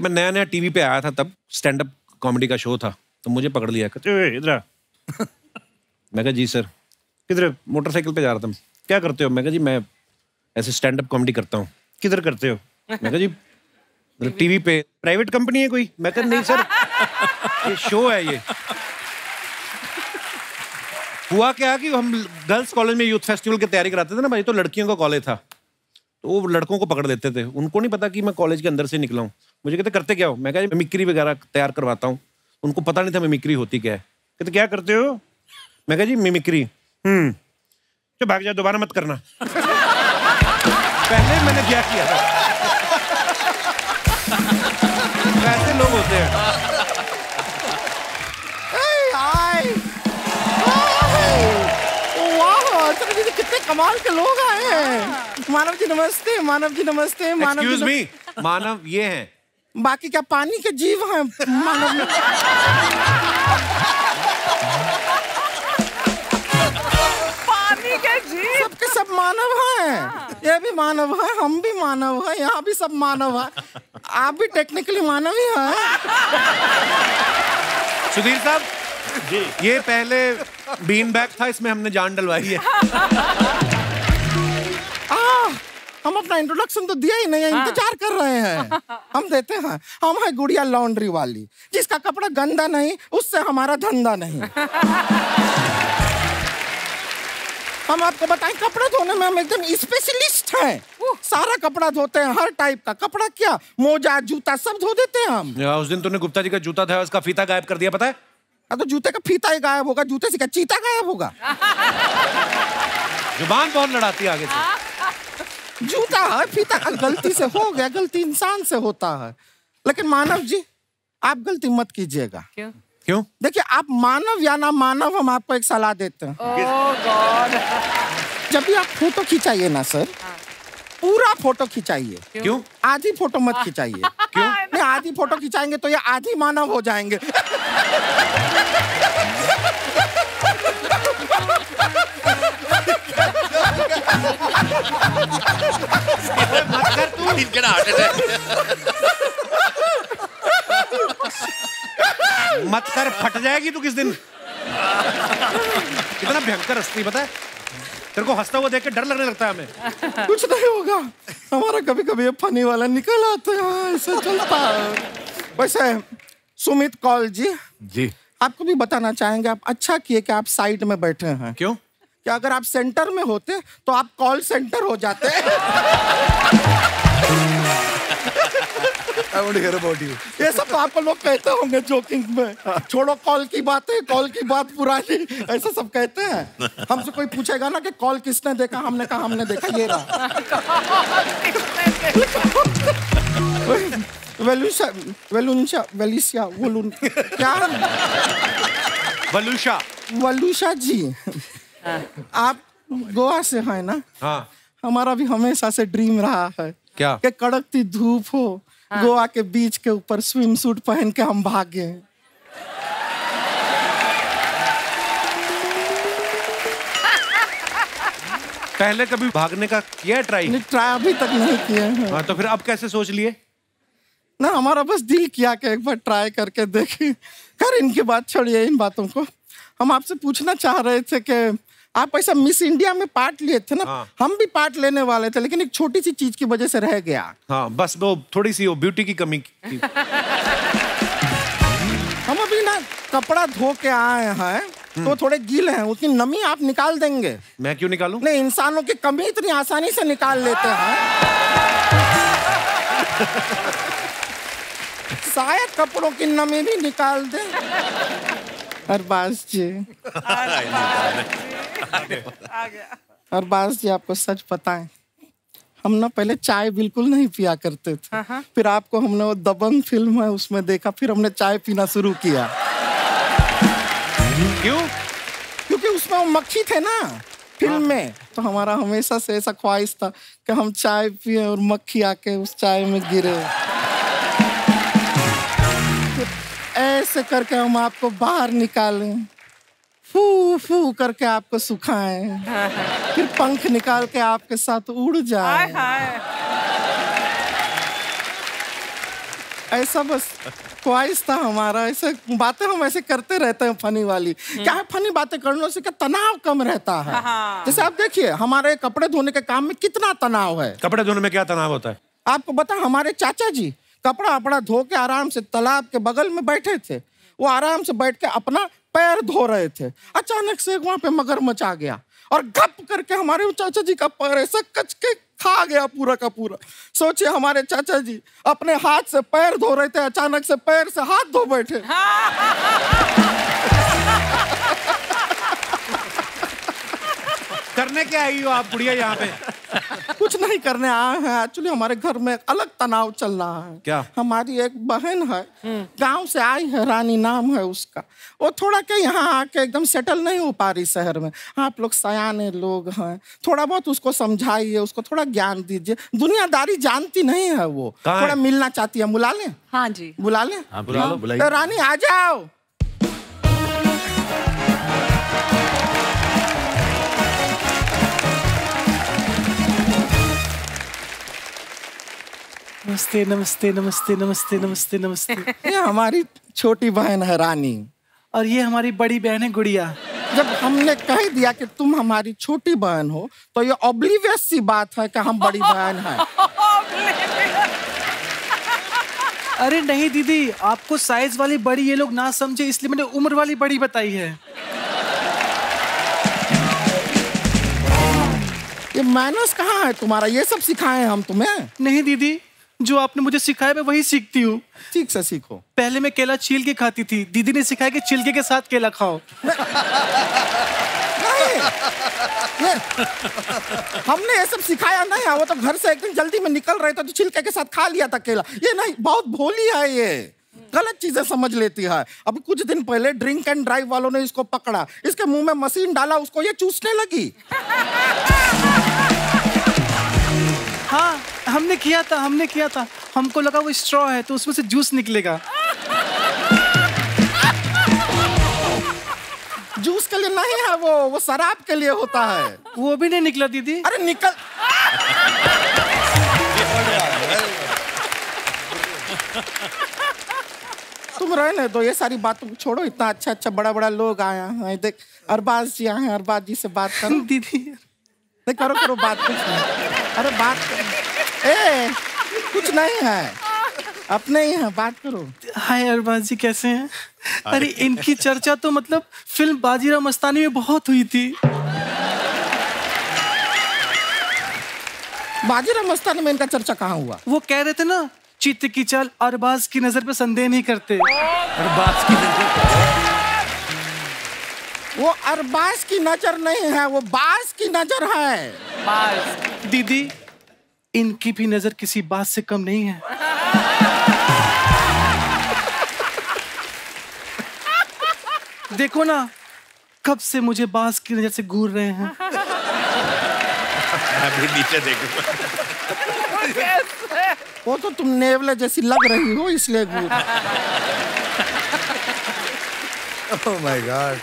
मैं नया नया टीवी पे आया था, तब स्टैंड अप कॉमेडी का शो था, तो मुझे पकड़ लिया। इधर, मैं कहा जी सर। किधर? मोटरसाइकिल पे जा रहा था। क्या करते हो? मैं कहा जी मैं ऐसे स्टैंड अप कॉमेडी करता हूँ। किधर करते हो? मैं कहा जी टीवी पे। प्राइवेट कंपनी है कोई? मैं कहा नहीं सर, ये शो है। ये हुआ क्या कि हम गर्ल्स कॉलेज में यूथ फेस्टिवल की तैयारी कराते थे ना भाई, तो लड़कियों का कॉलेज था, तो वो लड़कों को पकड़ देते थे, उनको नहीं पता कि मैं कॉलेज के अंदर से निकला हूँ। मुझे कहते करते क्या हो, मैं कहा मिमिक्री वगैरह तैयार करवाता हूँ। उनको पता नहीं था मिमिक्री होती क्या है। कहते क्या करते हो, मैं कहा जी मिमिक्री। हम्म, तो भाग जा, दोबारा मत करना। पहले मैंने क्या किया था। ऐसे लोग होते हैं। कितने कमाल के लोग आए हैं। मानव जी नमस्ते, मानव जी नमस्ते। Excuse me, मानव ये हैं। बाकी क्या पानी के जीव हैं मानव। पानी के जीव, सबके सब मानव हैं। ये भी मानव है, हम भी मानव हैं, यहाँ भी सब मानव है। आप भी टेक्निकली मानव ही हैं। सुधीर साहब जी, ये पहले बीन बैग था, इसमें हमने जान डलवाई है। आ, हम अपना इंट्रोडक्शन तो दिया ही नहीं है, इंतजार कर रहे हैं। हम देते हैं, हम है गुड़िया लॉन्ड्री वाली, जिसका कपड़ा गंदा नहीं उससे हमारा धंधा नहीं। हम आपको बताएं, कपड़ा धोने में हम एकदम स्पेशलिस्ट हैं। सारा कपड़ा धोते हैं, हर टाइप का कपड़ा, क्या मोजा जूता सब धो देते हैं हम। उस दिन तूने गुप्ता जी का जूता था, उसका फीता गायब कर दिया, पता है? तो जूते का फीता ही गायब होगा, जूते से का चीता गायब होगा। जुबान बहुत लड़ाती है आगे से। जूता है, फीता गलती से हो गया, गलती इंसान से होता है। लेकिन मानव जी आप गलती मत कीजिएगा। क्यों? क्यों? देखिए आप मानव या ना मानव, हम आपको एक सलाह देते हैं। Oh God. जब भी आप फोटो खिंचाइए ना सर, पूरा फोटो खिंचाइए। क्यों? आधी फोटो मत खिंचाइए। क्यों? नहीं, आधी फोटो खिंचाएंगे तो ये आधी मानव हो जाएंगे। मत कर, फट जाएगी तू किस दिन। कितना भयंकर हस्ती, पता है तेरे को? हंसता हुआ देख के डर लगने लगता है हमें। कुछ नहीं होगा, हमारा कभी कभी ये फनी वाला निकल आता है, ऐसा चलता है। वैसे सुमित कौल जी जी आपको भी बताना चाहेंगे, आप अच्छा किए कि आप साइड में बैठे हैं। क्यों? कि अगर आप सेंटर में होते तो आप कॉल सेंटर हो जाते। I want to hear about you. ये सब तो आपको लोग कहते होंगे जोकिंग में, छोड़ो कॉल की बातें, कॉल की बात पुरानी, ऐसा सब कहते हैं। हमसे कोई पूछेगा ना कि कॉल किसने देखा, हमने कहा हमने देखा, ये रहा। वेलुशा, वेलुशा, वेलिशिया, वोलुन, क्या वलुषा, वलुषा जी आप गोवा से हैं ना? हाँ। हमारा भी हमेशा से ड्रीम रहा है क्या कि कड़कती धूप हो, हाँ। गोवा के बीच के ऊपर स्विम सूट पहन के हम भागे। पहले कभी भागने का किया ट्राई? ट्राई अभी तक नहीं किया है। हाँ, तो फिर अब कैसे सोच लिए? ना हमारा बस दिल किया कि एक बार ट्राई करके देखें। खैर इनकी बात छोड़िए, इन बातों को। हम आपसे पूछना चाह रहे थे कि आप ऐसा मिस इंडिया में पार्ट लिए थे ना? हाँ। हम भी पार्ट लेने वाले थे, लेकिन एक छोटी सी चीज की वजह से रह गया। हाँ, बस वो थोड़ी सी वो ब्यूटी की कमी की। हम अभी ना कपड़ा धो के आए हैं तो थोड़े गीले हैं, उतनी नमी आप निकाल देंगे। मैं क्यों निकालूं? नहीं, इंसानों की कमी इतनी आसानी से निकाल लेते हैं। शायद कपड़ों की नमी भी निकाल दे। अरबाज जी, अरबाज जी आपको सच पता है, हम ना पहले चाय बिल्कुल नहीं पिया करते थे। फिर आपको हमने वो दबंग फिल्म है उसमें देखा, फिर हमने चाय पीना शुरू किया। क्यों? क्योंकि उसमें वो मक्खी थे ना फिल्म में, तो हमारा हमेशा से ऐसा ख्वाहिश था कि हम चाय पिए और मक्खी आके उस चाय में गिरे। ऐसे करके हम आपको बाहर निकालें, फू फू करके आपको सुखाएं, फिर पंख निकाल के आपके साथ उड़ जाए। ऐसा बस ख्वाहिश था हमारा। ऐसे बातें हम ऐसे करते रहते हैं फनी वाली। क्या है, फनी बातें करने से क्या तनाव कम रहता है। जैसे आप देखिए हमारे कपड़े धोने के काम में कितना तनाव है। कपड़े धोने में क्या तनाव होता है आपको पता? हमारे चाचा जी कपड़ा अपना धो के आराम से तालाब के बगल में बैठे थे, वो आराम से बैठ के अपना पैर धो रहे थे। अचानक से वहाँ पे मगरमच्छ आ गया, और गप करके हमारे चाचा जी का पैर ऐसा कच के खा गया पूरा का पूरा। सोचिए हमारे चाचा जी अपने हाथ से पैर धो रहे थे, अचानक से पैर से हाथ धो बैठे। करने क्या आई हो आप बुढ़िया यहाँ पे? कुछ नहीं करने आए हैं। एक्चुअली हमारे घर में अलग तनाव चल रहा है। क्या? हमारी एक बहन है, गांव से आई है, रानी नाम है उसका। वो थोड़ा के यहाँ आके एकदम सेटल नहीं हो पा रही शहर में। आप लोग सयाने लोग हैं, थोड़ा बहुत उसको समझाइए, उसको थोड़ा ज्ञान दीजिए। दुनियादारी जानती नहीं है वो। थोड़ा मिलना चाहती है, बुला लें? हाँ जी, बुला लें। रानी आ जाओ। नमस्ते नमस्ते नमस्ते नमस्ते नमस्ते नमस्ते। ये हमारी छोटी बहन है रानी, और ये हमारी बड़ी बहन है गुड़िया। जब हमने कह दिया कि तुम हमारी छोटी बहन हो, तो ये ऑब्लिवियस सी बात है कि हम बड़ी बहन हैं। अरे नहीं दीदी, आपको साइज वाली बड़ी ये लोग ना समझे, इसलिए मैंने उम्र वाली बड़ी बताई है। ये मैनर्स कहाँ है तुम्हारा? ये सब सिखाएं हम तुम्हें? नहीं दीदी, जो आपने मुझे सिखाया मैं वही सीखती हूँ। ठीक से सीखो। पहले मैं केला छील के खाती थी, दीदी ने सिखाया कि छिलके के साथ केला खाओ। नहीं, नहीं। हमने ये सब सिखाया नहीं है। वो तो घर से एकदम जल्दी में निकल रहे थे तो छिलके के साथ खा लिया था केला। ये नहीं, बहुत भोली है ये, गलत चीजें समझ लेती है। अब कुछ दिन पहले ड्रिंक एंड ड्राइव वालों ने इसको पकड़ा, इसके मुंह में मशीन डाला, उसको ये चूसने लगी। हाँ, हमने किया था, हमने किया था। हमको लगा वो स्ट्रॉ है तो उसमें से जूस निकलेगा। जूस के लिए नहीं है वो, वो शराब के लिए होता है। वो भी नहीं निकला दीदी। अरे निकल। तुम रहने दो ये सारी बातों को, छोड़ो। इतना अच्छा अच्छा बड़ा बड़ा लोग आया है, देख अरबाज जी आए हैं, अरबाज जी से बात करो। दीदी देख, करो करो बात कुछ नहीं। अरे बात करो। ए, कुछ नहीं है, अपने ही है, बात करो। हाय अरबाज जी, कैसे हैं? अरे इनकी चर्चा तो मतलब फिल्म बाजीरामस्तानी में बहुत हुई थी। बाजीरामस्तानी में इनका चर्चा कहाँ हुआ? वो कह रहे थे ना, चित्त की चाल अरबाज की नजर पे संदेह नहीं करते। अरबाज की नजर? वो अरबाज की नजर नहीं है, वो बाज की नजर है। बाज। दीदी इनकी भी नजर किसी बाज से कम नहीं है। देखो ना, कब से मुझे बाज की नजर से घूर रहे हैं। अभी नीचे देखो। वो तो तुम नेवले जैसी लग रही हो इसलिए। oh my God.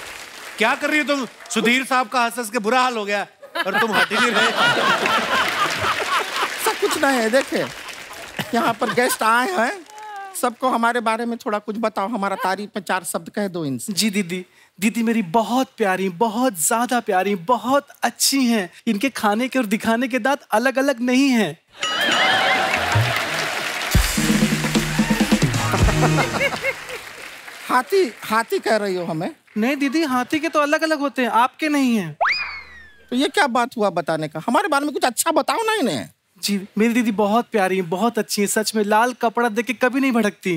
क्या कर रही हो तुम? सुधीर साहब का हंस हंस के बुरा हाल हो गया और तुम हट ही नहीं रहे। सब कुछ नहीं है। देखे यहाँ पर गेस्ट आए हैं, सबको हमारे बारे में थोड़ा कुछ बताओ, हमारा तारीफ में चार शब्द कह दो इनसे। जी दीदी, दीदी मेरी बहुत प्यारी, बहुत ज्यादा प्यारी, बहुत अच्छी हैं। इनके खाने के और दिखाने के दांत अलग अलग नहीं हैं। हाथी हाथी कह रही हो हमें? नहीं दीदी, हाथी के तो अलग अलग होते हैं, आपके नहीं हैं। तो ये क्या बात हुआ बताने का? हमारे बारे में कुछ अच्छा बताओ ना इन्हें। जी मेरी दीदी बहुत प्यारी है, बहुत अच्छी है, सच में लाल कपड़ा देख के कभी नहीं भड़कती।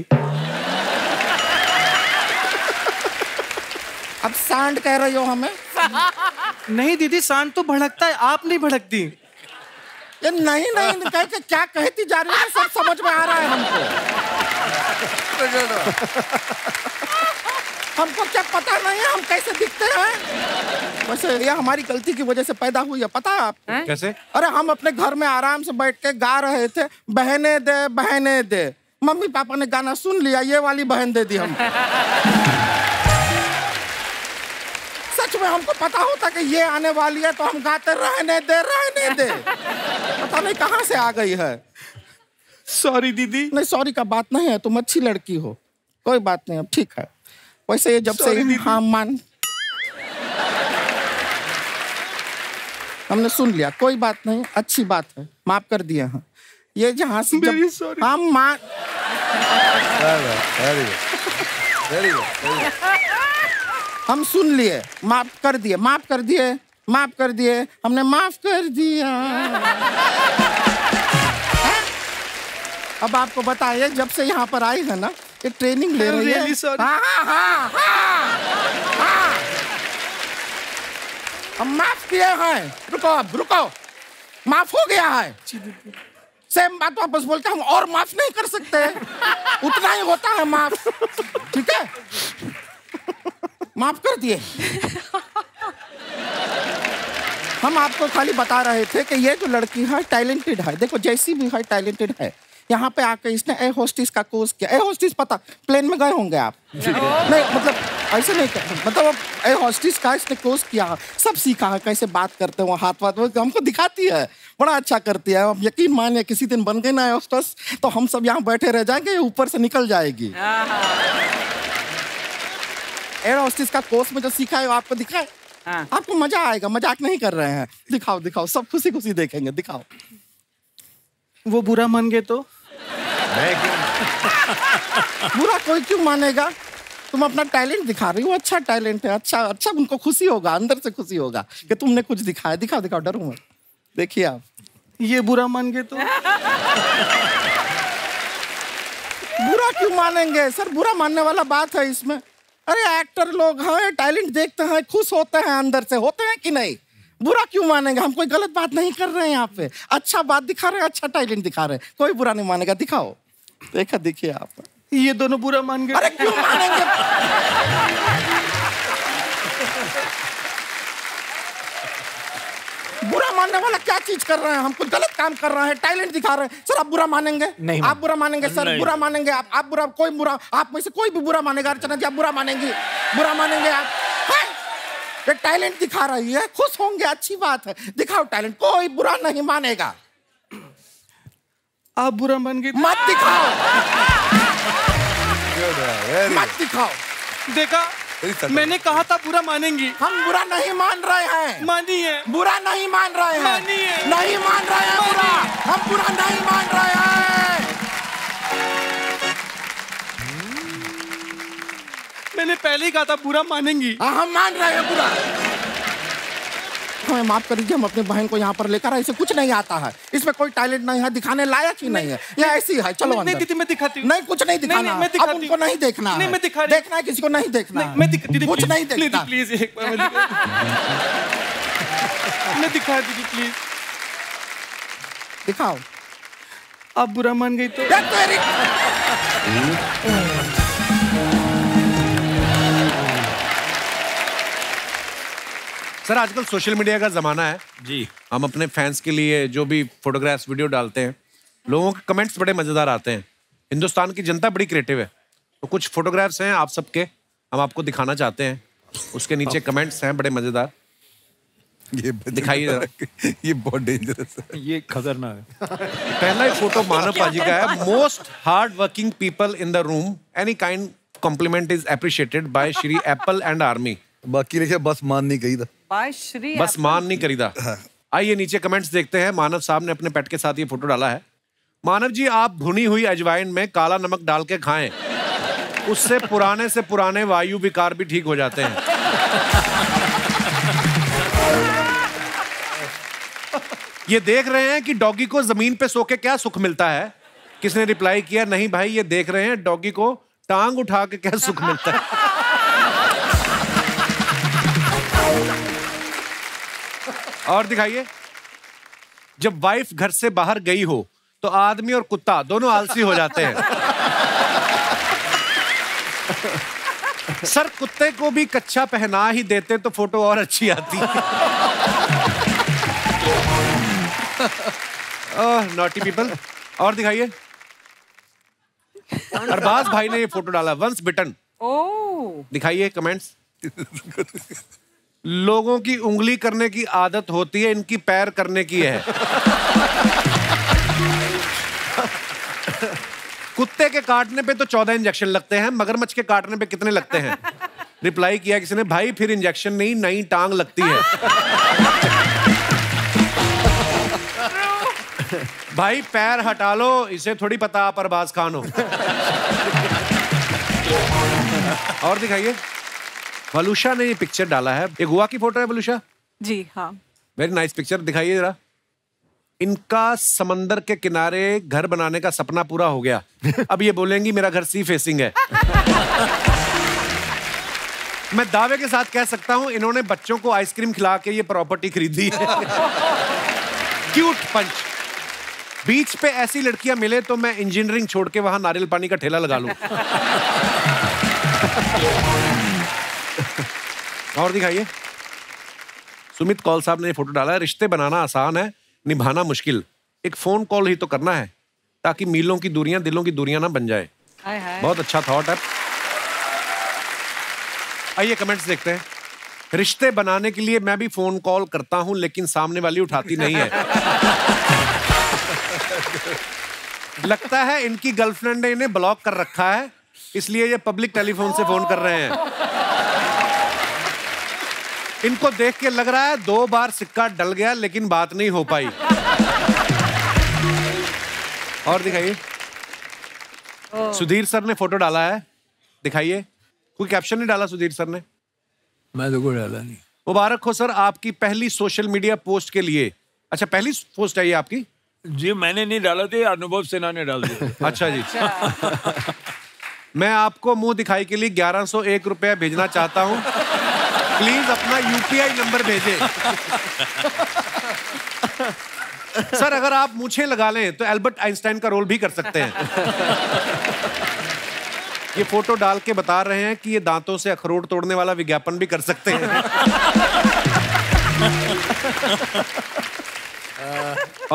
अब सांड कह रही हो हमें? नहीं दीदी, सांड तो भड़कता है, आप नहीं भड़कती। ये नहीं नहीं कह के क्या कहती जा रही है, सब समझ में आ रहा है हमको। हमको क्या पता नहीं है हम कैसे दिखते हैं। वैसे ये हमारी गलती की वजह से पैदा हुई है, पता है आप? है? कैसे? अरे हम अपने घर में आराम से बैठ के गा रहे थे, बहने दे बहने दे, मम्मी पापा ने गाना सुन लिया, ये वाली बहन दे दी हमको। सच में हमको पता होता कि ये आने वाली है तो हम गाते रहने दे रहने दे। पता नहीं कहाँ से आ गई है। सॉरी दीदी। नहीं सॉरी का बात नहीं है, तुम अच्छी लड़की हो, कोई बात नहीं, अब ठीक है। वैसे ये जब Sorry से हाँ मान हमने सुन लिया, कोई बात नहीं, अच्छी बात है, माफ कर दिया। हाँ ये जहाँ से जब हम मान हम सुन लिए, माफ कर दिए, माफ कर दिए, माफ कर दिए, हमने माफ कर दिया। अब आपको बताइए, जब से यहाँ पर आई है ना, ये ट्रेनिंग ले रही है। हाँ हाँ हाँ, हम माफ किए हैं। रुको, अब रुको, माफ हो गया है। सेम बात वापस बोलते हैं, हम और माफ नहीं कर सकते, उतना ही होता है माफ, ठीक है? माफ कर दिए। हम आपको खाली बता रहे थे कि ये जो लड़की है टैलेंटेड है। देखो जैसी भी है टैलेंटेड है। यहाँ पे आके इसने ए होस्टिस का कोर्स किया। ए होस्टिस पता, प्लेन में गए होंगे आप? नहीं, मतलब ऐसे नहीं, मतलब ए होस्टिस का इसने कोर्स किया, सब सीखा है, कैसे बात करते हैं, हाथ वाथ वो हमको दिखाती है, बड़ा अच्छा करती है। अब यकीन मानिए किसी दिन बन गई ना ए होस्टस तो हम सब यहाँ बैठे रह जाएंगे, ऊपर से निकल जाएगी। एयर होस्टेस का कोर्स में जो सीखा है वो आपको दिखाए, आपको मजा आएगा। मजाक नहीं कर रहे हैं। दिखाओ दिखाओ, सब खुशी खुशी देखेंगे, दिखाओ। वो बुरा मान गए तो? बुरा कोई क्यों मानेगा? तुम अपना टैलेंट दिखा रही हो, अच्छा टैलेंट है, अच्छा अच्छा उनको खुशी होगा, अंदर से खुशी होगा कि तुमने कुछ दिखाया। दिखाओ दिखाओ, डरो मत, देखिए आप। ये बुरा मान गए तो? बुरा क्यों मानेंगे सर, बुरा मानने वाला बात है इसमें? अरे एक्टर लोग हैं, टैलेंट देखते हैं, खुश होते हैं अंदर से, होते हैं कि नहीं? बुरा क्यों मानेंगे? हम कोई गलत बात नहीं कर रहे हैं, यहाँ पे अच्छा बात दिखा रहे हैं, अच्छा टैलेंट दिखा रहे हैं, कोई बुरा नहीं मानेगा। दिखाओ, देखा, देखिए आप। ये दोनों बुरा मान गए। अरे क्यों मानेंगे? बुरा मानने वाला क्या चीज कर रहे हैं? हम कुछ गलत काम कर रहे हैं, टैलेंट दिखा रहे हैं। सर आप बुरा मानेंगे? नहीं, आप बुरा मानेंगे सर, बुरा मानेंगे आप, आप बुरा, कोई बुरा, आप में से कोई भी बुरा मानेगा। अर्चना जी आप बुरा मानेंगी? बुरा मानेंगे आप? ये टैलेंट दिखा रही है, खुश होंगे, अच्छी बात है। दिखाओ टैलेंट, कोई बुरा नहीं मानेगा। आप बुरा मान गए? मत दिखाओ, मत दिखाओ। देखा, मैंने कहा था बुरा मानेंगी। हम बुरा नहीं मान रहे हैं। मानिए, बुरा नहीं मान रहे हैं। मानिए, नहीं मान रहे हैं बुरा, हम बुरा नहीं मान रहे हैं। मैंने पहले ही कहा था बुरा मानेंगी। हाँ, हम मान रहे हैं बुरा। हमें माफ कर दीजिए, हम अपने बहन को यहाँ पर लेकर आए, इसे कुछ नहीं आता है, इसमें कोई टैलेंट नहीं है, दिखाने लायक ही नहीं है, ये ऐसी है। चलो अंदर। नहीं दीदी मैं दिखाती हूँ। नहीं, कुछ नहीं दिखाना, अब उनको नहीं देखना है, देखना है किसी को नहीं देखना, कुछ नहीं देखना। प्लीज एक बार मैं दिखा दीदी, प्लीज दिखाओ। आप बुरा मान गई तो? सर आजकल सोशल मीडिया का ज़माना है जी, हम अपने फैंस के लिए जो भी फोटोग्राफ्स वीडियो डालते हैं, लोगों के कमेंट्स बड़े मज़ेदार आते हैं। हिंदुस्तान की जनता बड़ी क्रिएटिव है, तो कुछ फोटोग्राफ्स हैं आप सबके, हम आपको दिखाना चाहते हैं। उसके नीचे कमेंट्स हैं बड़े मज़ेदार, ये दिखाइए। ये बहुत डेंजरस है, ये खतरनाक है। पहला ही फोटो मानव पाजी का है। Most hard working people in the room, any kind compliment is appreciated by Shri apple and army. बाकी देखिए, बस मान नहीं कही था, बस मान नहीं करीदा। आइए नीचे कमेंट्स देखते हैं। मानव साहब ने अपने पेट के साथ ये फोटो डाला है। मानव जी आप भुनी हुई अजवाइन में काला नमक डाल के खाएं, उससे पुराने से पुराने वायु विकार भी ठीक हो जाते हैं। ये देख रहे हैं कि डॉगी को जमीन पे सो के क्या सुख मिलता है, किसने रिप्लाई किया? नहीं भाई, ये देख रहे हैं डॉगी को टांग उठा के क्या सुख मिलता है। और दिखाइए। जब वाइफ घर से बाहर गई हो तो आदमी और कुत्ता दोनों आलसी हो जाते हैं। सर कुत्ते को भी कच्चा पहना ही देते तो फोटो और अच्छी आती। Oh naughty people. और दिखाइए। अरबाज भाई ने ये फोटो डाला, वंस बिटन। ओह दिखाइए कमेंट्स। लोगों की उंगली करने की आदत होती है, इनकी पैर करने की है। कुत्ते के काटने पे तो चौदह इंजेक्शन लगते हैं, मगरमच्छ के काटने पे कितने लगते हैं? रिप्लाई किया किसी ने, भाई फिर इंजेक्शन नहीं, नई टांग लगती है। भाई पैर हटा लो, इसे थोड़ी पता आप अरबाज खान हो। और दिखाइए। वलुषा ने ये पिक्चर डाला है, ये गोवा की फोटो है। वलुषा जी हाँ, वेरी नाइस पिक्चर, दिखाइए जरा। इनका समंदर के किनारे घर बनाने का सपना पूरा हो गया, अब ये बोलेंगी मेरा घर सी फेसिंग है। मैं दावे के साथ कह सकता हूँ इन्होंने बच्चों को आइसक्रीम खिला के ये प्रॉपर्टी खरीदी है। क्यूट पंच। बीच पे ऐसी लड़कियां मिले तो मैं इंजीनियरिंग छोड़ के वहां नारियल पानी का ठेला लगा लूं। और दिखाइए। सुमित कौल साहब ने ये फोटो डाला है। रिश्ते बनाना आसान है, निभाना मुश्किल। एक फोन कॉल ही तो करना है, ताकि मीलों की दूरियां दिलों की दूरियां ना बन जाए। बहुत अच्छा थॉट है। आइए कमेंट्स देखते हैं। रिश्ते बनाने के लिए मैं भी फोन कॉल करता हूं, लेकिन सामने वाली उठाती नहीं है। लगता है इनकी गर्लफ्रेंड ने इन्हें ब्लॉक कर रखा है, इसलिए ये पब्लिक टेलीफोन से फोन कर रहे हैं। इनको देख के लग रहा है दो बार सिक्का डल गया, लेकिन बात नहीं हो पाई। और दिखाइए। सुधीर सर ने फोटो डाला है, दिखाइए। कोई कैप्शन नहीं डाला सुधीर सर ने। मैं तो कोई डाला नहीं। मुबारक हो सर आपकी पहली सोशल मीडिया पोस्ट के लिए। अच्छा, पहली पोस्ट है ये आपकी? जी मैंने नहीं डाला था, अनुभव सेना ने डाल दिया। अच्छा जी। अच्छा। मैं आपको मुंह दिखाई के लिए ग्यारह सौ एक रुपया भेजना चाहता हूँ। प्लीज अपना यूपीआई नंबर भेजें। सर अगर आप मुझे लगा लें तो एल्बर्ट आइंस्टाइन का रोल भी कर सकते हैं। ये फोटो डाल के बता रहे हैं कि ये दांतों से अखरोट तोड़ने वाला विज्ञापन भी कर सकते हैं।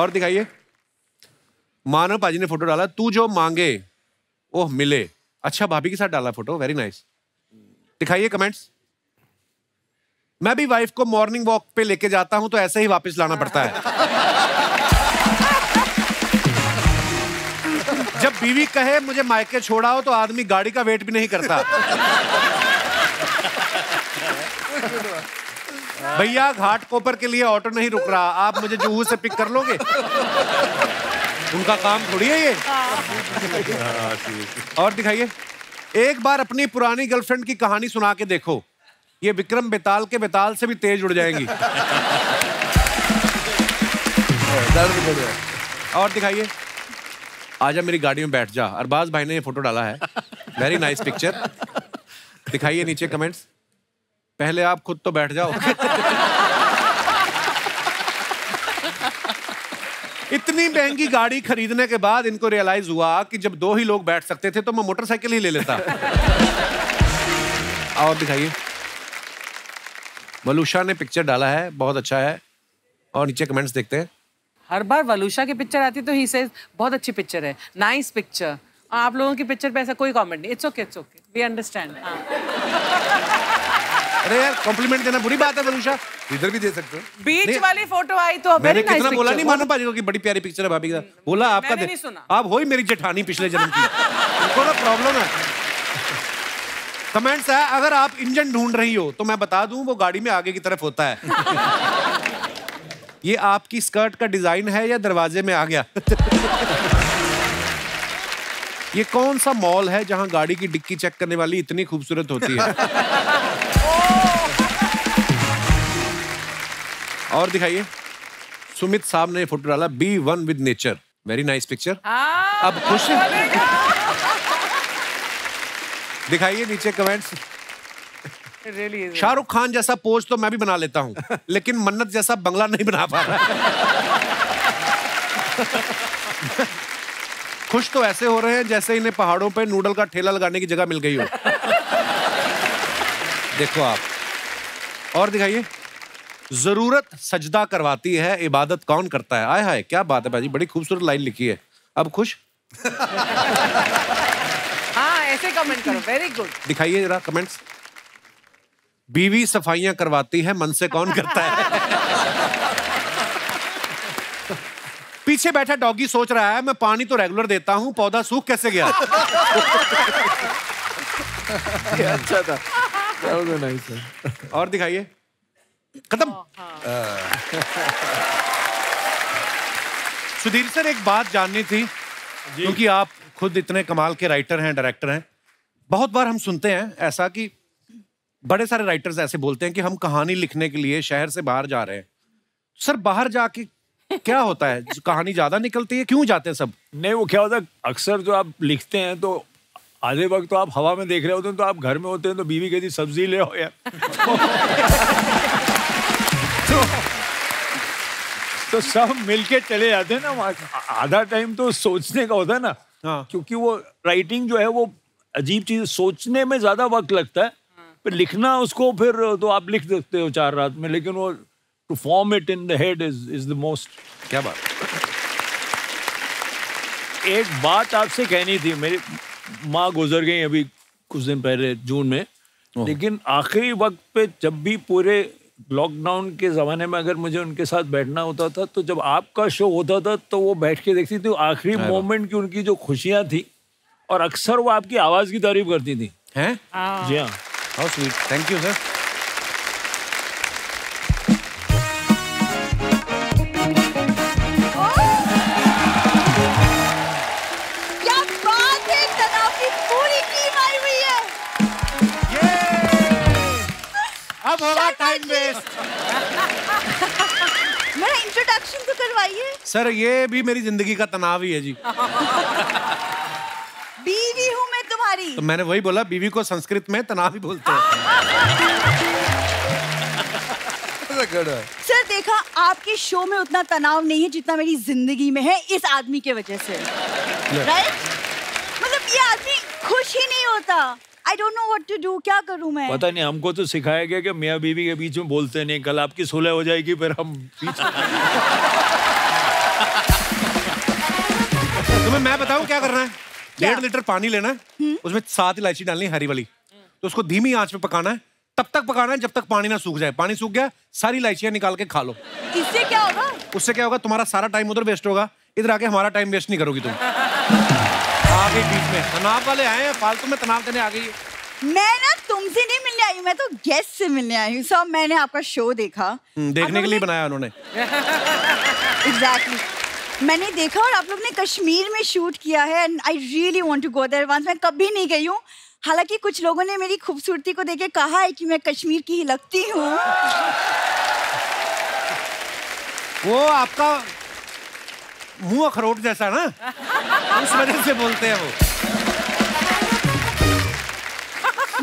और दिखाइए। मानव पाजी ने फोटो डाला, तू जो मांगे ओह मिले। अच्छा, भाभी के साथ डाला फोटो, वेरी नाइस। दिखाइए कमेंट्स। मैं भी वाइफ को मॉर्निंग वॉक पे लेके जाता हूं तो ऐसे ही वापस लाना पड़ता है। जब बीवी कहे मुझे मायके छोड़ा हो तो आदमी गाड़ी का वेट भी नहीं करता। भैया घाट कोपर के लिए ऑटो नहीं रुक रहा, आप मुझे जुहू से पिक कर लोगे? उनका काम थोड़ी है ये। और दिखाइए। एक बार अपनी पुरानी गर्लफ्रेंड की कहानी सुना के देखो, ये विक्रम बेताल के बेताल से भी तेज उड़ जाएंगी। और दिखाइए। आजा मेरी गाड़ी में बैठ जा, अरबाज भाई ने ये फोटो डाला है, वेरी नाइस पिक्चर। दिखाइए नीचे कमेंट्स। पहले आप खुद तो बैठ जाओ। इतनी महंगी गाड़ी खरीदने के बाद इनको रियलाइज हुआ कि जब दो ही लोग बैठ सकते थे तो मैं मोटरसाइकिल ही ले लेता। और दिखाइए। वालुषा ने पिक्चर डाला है, बहुत अच्छा है। और नीचे कमेंट्स देखते हैं। हर बार वालुषा की पिक्चर आती तो ही सेज बहुत अच्छी पिक्चर है, नाइस पिक्चर। आप लोगों की पिक्चर पे ऐसा कोई कमेंट नहीं। It's okay, it's okay, we understand. अरे यार कॉम्प्लीमेंट देना बुरी बात है वालुषा, इधर भी दे सकते हो। बीच वाली फोटो आई तो वेरी नाइस। कितना बोला नहीं मानो पाजी की बड़ी प्यारी पिक्चर है भाभी का, बोला आपका नहीं सुना। आप हो ही मेरी जेठानी पिछले जन्म की, उनको ना प्रॉब्लम है। कमेंट्स है, अगर आप इंजन ढूंढ रही हो तो मैं बता दूं वो गाड़ी में आगे की तरफ होता है। ये आपकी स्कर्ट का डिजाइन है या दरवाजे में आ गया? ये कौन सा मॉल है जहां गाड़ी की डिक्की चेक करने वाली इतनी खूबसूरत होती है? और दिखाइए। सुमित साहब ने फोटो डाला, be one with nature, very nice picture. अब खुश? दिखाइए नीचे कमेंट्स। really शाहरुख खान जैसा पोज तो मैं भी बना लेता हूं, लेकिन मन्नत जैसा बंगला नहीं बना पा रहा। खुश तो ऐसे हो रहे हैं जैसे इन्हें पहाड़ों पे नूडल का ठेला लगाने की जगह मिल गई हो। देखो आप। और दिखाइए। जरूरत सजदा करवाती है, इबादत कौन करता है। आय हाय क्या बात है भाजी, बड़ी खूबसूरत लाइन लिखी है। अब खुश? ऐसे कमेंट करो, वेरी गुड। दिखाइए जरा कमेंट्स। बीवी सफाइयां करवाती है, मन से कौन करता है। पीछे बैठा डॉगी सोच रहा है मैं पानी तो रेगुलर देता हूं, पौधा सूख कैसे गया। ये अच्छा था। और दिखाइए। खत्म। सुधीर सर एक बात जाननी थी, क्योंकि आप खुद इतने कमाल के राइटर हैं, डायरेक्टर हैं, बहुत बार हम सुनते हैं ऐसा कि बड़े सारे राइटर्स ऐसे बोलते हैं कि हम कहानी लिखने के लिए शहर से बाहर जा रहे हैं। सर बाहर जाके क्या होता है, कहानी ज्यादा निकलती है, क्यों जाते हैं सब? नहीं वो क्या होता है, अक्सर जो आप लिखते हैं तो आधे वक्त तो आप हवा में देख रहे होते हैं, तो आप घर में होते हैं तो बीवी कहती सब्जी ले आओ यार। तो, तो सब मिलके चले जाते हैं ना, आधा टाइम तो सोचने का होता है ना। हाँ। क्योंकि वो राइटिंग जो है वो अजीब चीज, सोचने में ज्यादा वक्त लगता है, पर लिखना उसको फिर तो आप लिख देते हो चार रात में, लेकिन वो to form it in the head is is the most. क्या बात? एक बात आपसे कहनी थी, मेरी माँ गुजर गई अभी कुछ दिन पहले जून में, लेकिन आखिरी वक्त पे जब भी पूरे लॉकडाउन के ज़माने में अगर मुझे उनके साथ बैठना होता था, तो जब आपका शो होता था तो वो बैठ के देखती थी आखिरी मोमेंट की, उनकी जो खुशियाँ थी, और अक्सर वो आपकी आवाज़ की तारीफ करती थी। हैं? जी हाँ। How sweet. Thank you, sir. मेरा इंट्रोडक्शन तो करवाइए सर। ये भी मेरी जिंदगी का तनाव ही है जी। बीवी हूँ मैं तुम्हारी। तो मैंने वही बोला, बीवी को संस्कृत में तनाव ही बोलते हैं। सर देखा, आपके शो में उतना तनाव नहीं है जितना मेरी जिंदगी में है, इस आदमी के वजह से। राइट? मतलब ये आदमी खुश ही नहीं होता। I don't know what to do, क्या करूं मैं? पता नहीं, हमको तो सिखाया गया कि मियाँ बीवी के बीच में बोलते नहीं, कल आपकी सुलह हो जाएगी फिर हम। तुम्हें मैं बताऊं क्या करना है? डेढ़ लीटर पानी लेना है, उसमें सात इलायची डालनी है हरी वाली, तो उसको धीमी आंच में पकाना है, तब तक पकाना है जब तक पानी ना सूख जाए। पानी सूख गया, सारी इलायचियाँ निकाल के खा लो। इससे क्या होगा? उससे क्या होगा, तुम्हारा सारा टाइम उधर वेस्ट होगा, इधर आके हमारा टाइम वेस्ट नहीं करोगी तुम। आगे बीच में तनाव वाले आए हैं, फालतू में तनाव देने आ गई है। मैं ना तुमसे नहीं मिलने आई हूँ, मैं तो गेस्ट से मिलने आई हूँ। सब मैंने आपका शो देखा, देखने के लिए बनाया उन्होंने। Exactly exactly. मैंने देखा और आप लोग ने कश्मीर में शूट किया है, and I really want to go there once. मैं कभी नहीं गई हूँ, हालांकि कुछ लोगों ने मेरी खूबसूरती को देख के कहा है कि मैं कश्मीर की ही लगती हूँ। वो आपका मुँह अखरोट जैसा ना, उस वजह से बोलते हैं वो।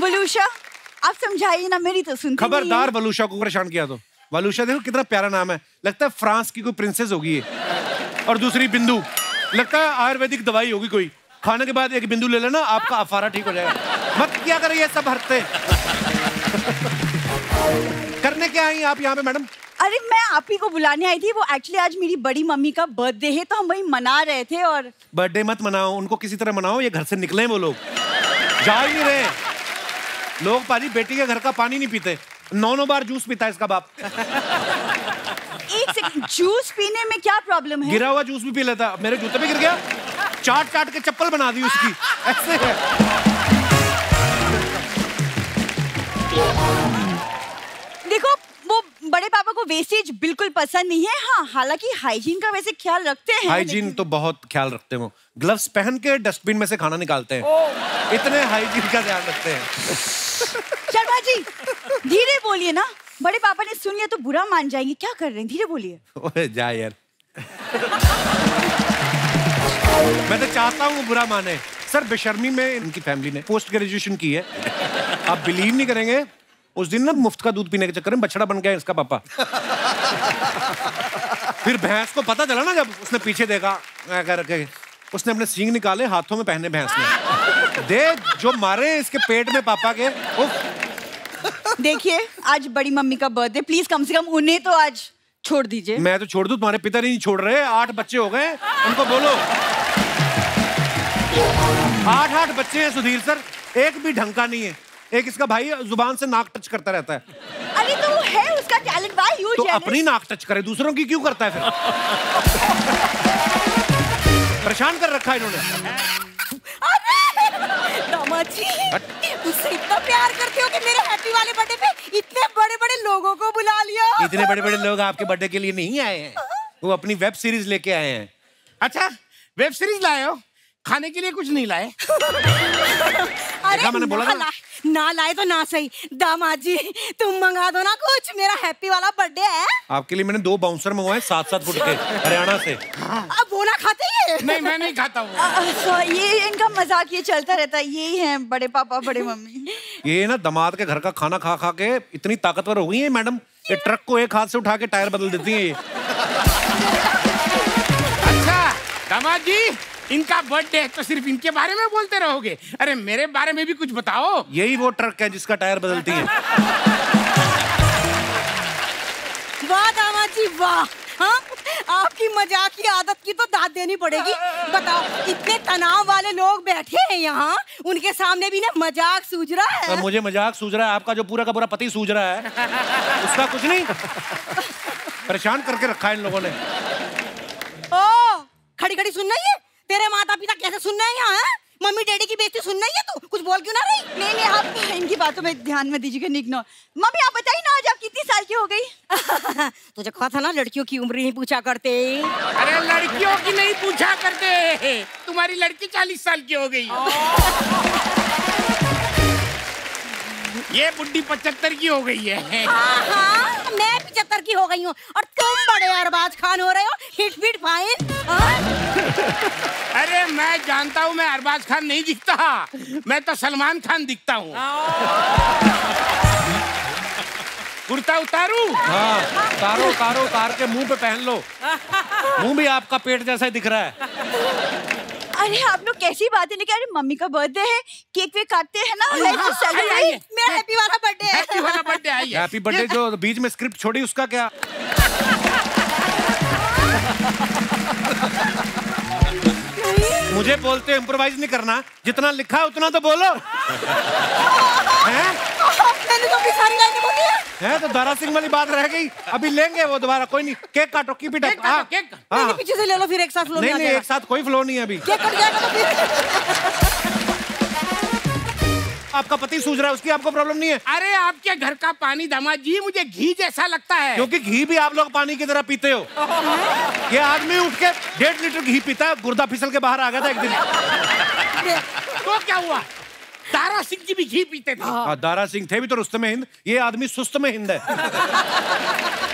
वलुषा, आप समझाइए ना, मेरी तो सुनती। खबरदार वलुषा को परेशान किया तो। वलुषा देखो कितना प्यारा नाम है, लगता है फ्रांस की कोई प्रिंसेस होगी ये। और दूसरी बिंदु, लगता है आयुर्वेदिक दवाई होगी कोई, खाने के बाद एक बिंदु ले लेना, आपका अफारा ठीक हो जाएगा। मत क्या करें ये सब हरते। करने क्या आई आप यहाँ पे मैडम? अरे मैं आप ही को बुलाने आई थी, वो एक्चुअली आज मेरी बड़ी मम्मी का बर्थडे है, तो हम वही मना रहे थे। और बर्थडे मत मनाओ, उनको किसी तरह मनाओ, ये घर से निकले हैं वो लोग, जा ही नहीं रहे लोग। पाजी बेटी के घर का पानी नहीं पीते, नौ नौ बार जूस पीता है इसका बाप। एक सेकंड, जूस पीने में क्या प्रॉब्लम है? गिरा हुआ जूस भी पी लेता, मेरे जूते पे गिर गया, चाट चाट के चप्पल बना दी उसकी, ऐसे है। बड़े पापा को वेस्टेज बिल्कुल पसंद नहीं है। हाँ, हालांकि हाइजीन का वैसे ख्याल रखते हैं। हाइजीन तो बहुत ख्याल रखते हैं, ग्लव्स पहन के डस्टबिन में से खाना निकालते हैं, इतने हाइजीन का ध्यान रखते हैं। शर्मा जी धीरे बोलिए ना, बड़े पापा ने सुन लिया तो बुरा मान जाएंगे। क्या कर रहे हैं, धीरे बोलिए। ओए जा यार। मैं तो चाहता हूँ बुरा माने। सर बेशर्मी में इनकी फैमिली ने पोस्ट ग्रेजुएशन की है, आप बिलीव नहीं करेंगे। उस दिन ना मुफ्त का दूध पीने के चक्कर में बछड़ा बन गया इसका पापा। फिर भैंस को पता चला ना, जब उसने पीछे देखा करके, उसने अपने सींग निकाले, हाथों में पहने भैंस ने। दे जो मारे इसके पेट में पापा के। देखिए आज बड़ी मम्मी का बर्थडे, प्लीज कम से कम उन्हें तो आज छोड़ दीजिए। मैं तो छोड़ दूं, तुम्हारे पिता नहीं छोड़ रहे। आठ बच्चे हो गए उनको, बोलो आठ आठ बच्चे हैं सुधीर सर, एक भी ढंग का नहीं है। एक इसका भाई जुबान से नाक टच करता रहता है। अरे तो वो है उसका टैलेंट, भाई यू तो अपनी नाक टच करे, दूसरों की क्यों करता है फिर? परेशान कर रखा है इन्होंने। अरे दामाद जी, उससे इतना प्यार करते हो कि मेरे हैप्पी वाले बर्थडे पे इतने बड़े-बड़े लोगों को बुला लिया। इतने बड़े-बड़े लोग आपके बर्थडे के लिए नहीं आए हैं, वो अपनी वेब सीरीज लेके आए हैं। अच्छा वेब सीरीज लाए हो, खाने के लिए कुछ नहीं लाए? मैंने बोला ना लाए तो ना सही, दामाद जी तुम मंगा दो ना कुछ, मेरा हैप्पी वाला बर्थडे है। आपके लिए मैंने दो बाउंसर मंगवाए सात सात फुट के हरियाणा से। अब वो ना खाते ये? नहीं मैं नहीं खाता हूँ। ये इनका मजाक ये चलता रहता है, यही है बड़े पापा बड़े मम्मी। ये ना दामाद के घर का खाना खा खा के इतनी ताकतवर हो गई है मैडम, ये ट्रक को एक हाथ से उठा के टायर बदल देती है। अच्छा दामाद जी इनका बर्थडे है तो सिर्फ इनके बारे में बोलते रहोगे? अरे मेरे बारे में भी कुछ बताओ। यही वो ट्रक है जिसका टायर बदलती है। वाह दामाद जी वाह, हाँ आपकी मजाक की आदत की तो दाद देनी पड़ेगी। बताओ इतने तनाव वाले लोग बैठे हैं यहाँ, उनके सामने भी ना मजाक सूझ रहा है। मुझे मजाक सूझ रहा है, आपका जो पूरा का पूरा पति सूझ रहा है, उसका कुछ नहीं। परेशान करके रखा है इन लोगों ने। ओ खड़ी खड़ी सुन रही है, तेरे माता पिता कैसे सुन रहे हैं यहाँ है? मम्मी डैडी की बेइज्जती सुन रही है तू, कुछ बोल क्यों ना रही? नहीं नहीं आप इनकी बातों में ध्यान मत दीजिएगा। निकनो मम्मी आप बताइए ना आज आप कितनी साल की हो गई? तुझे कहा था ना लड़कियों की उम्र नहीं पूछा करते। अरे लड़कियों की नहीं पूछा करते, तुम्हारी लड़की चालीस साल की हो गई। ये बुढ़ी पचहत्तर की हो गई है। हाँ, हाँ, मैं पचहत्तर की हो गई हूँ और तुम बड़े अरबाज खान हो रहे हो, हिट फिट फाइन। अरे मैं जानता हूँ मैं अरबाज खान नहीं दिखता, मैं तो सलमान खान दिखता हूँ। कुर्ता उतारू? हाँ उतारो उतारो, उतार के मुंह पे पहन लो, मुंह भी आपका पेट जैसा दिख रहा है। अरे आप लोग कैसी बातें लेके? अरे मम्मी का बर्थडे है, केक वे काटते हैं ना। मेरा हैप्पी वाला बर्थडे है। हैप्पी वाला बर्थडे आई है। हैप्पी बर्थडे जो बीच में स्क्रिप्ट छोड़ी उसका क्या? मुझे बोलते हैं इम्प्रोवाइज नहीं करना, जितना लिखा है उतना तो बोलो। हैं? मैंने तो सारी लाइनें बोली है। हैं तो दारा सिंह वाली बात रह गई, अभी लेंगे वो दोबारा। कोई नहीं केक काटो, की पीटा केक पीछे से ले लो फिर एक साथ फ्लो। नहीं नहीं एक साथ कोई फ्लो नहीं है अभी, केक कट जाएगा तो फिर। आपका पति सूझ रहा है, उसकी आपको प्रॉब्लम नहीं है। अरे आपके घर का पानी दामाद जी मुझे घी जैसा लगता है, क्योंकि घी भी आप लोग पानी की तरह पीते हो। ये आदमी उठ के डेढ़ लीटर घी पीता है, गुर्दा फिसल के बाहर आ गया था एक दिन। तो क्या हुआ? दारा सिंह जी भी घी पीते थे। हाँ दारा सिंह थे भी तो रुस्तम में हिंद। ये आदमी सुस्त में हिंद है।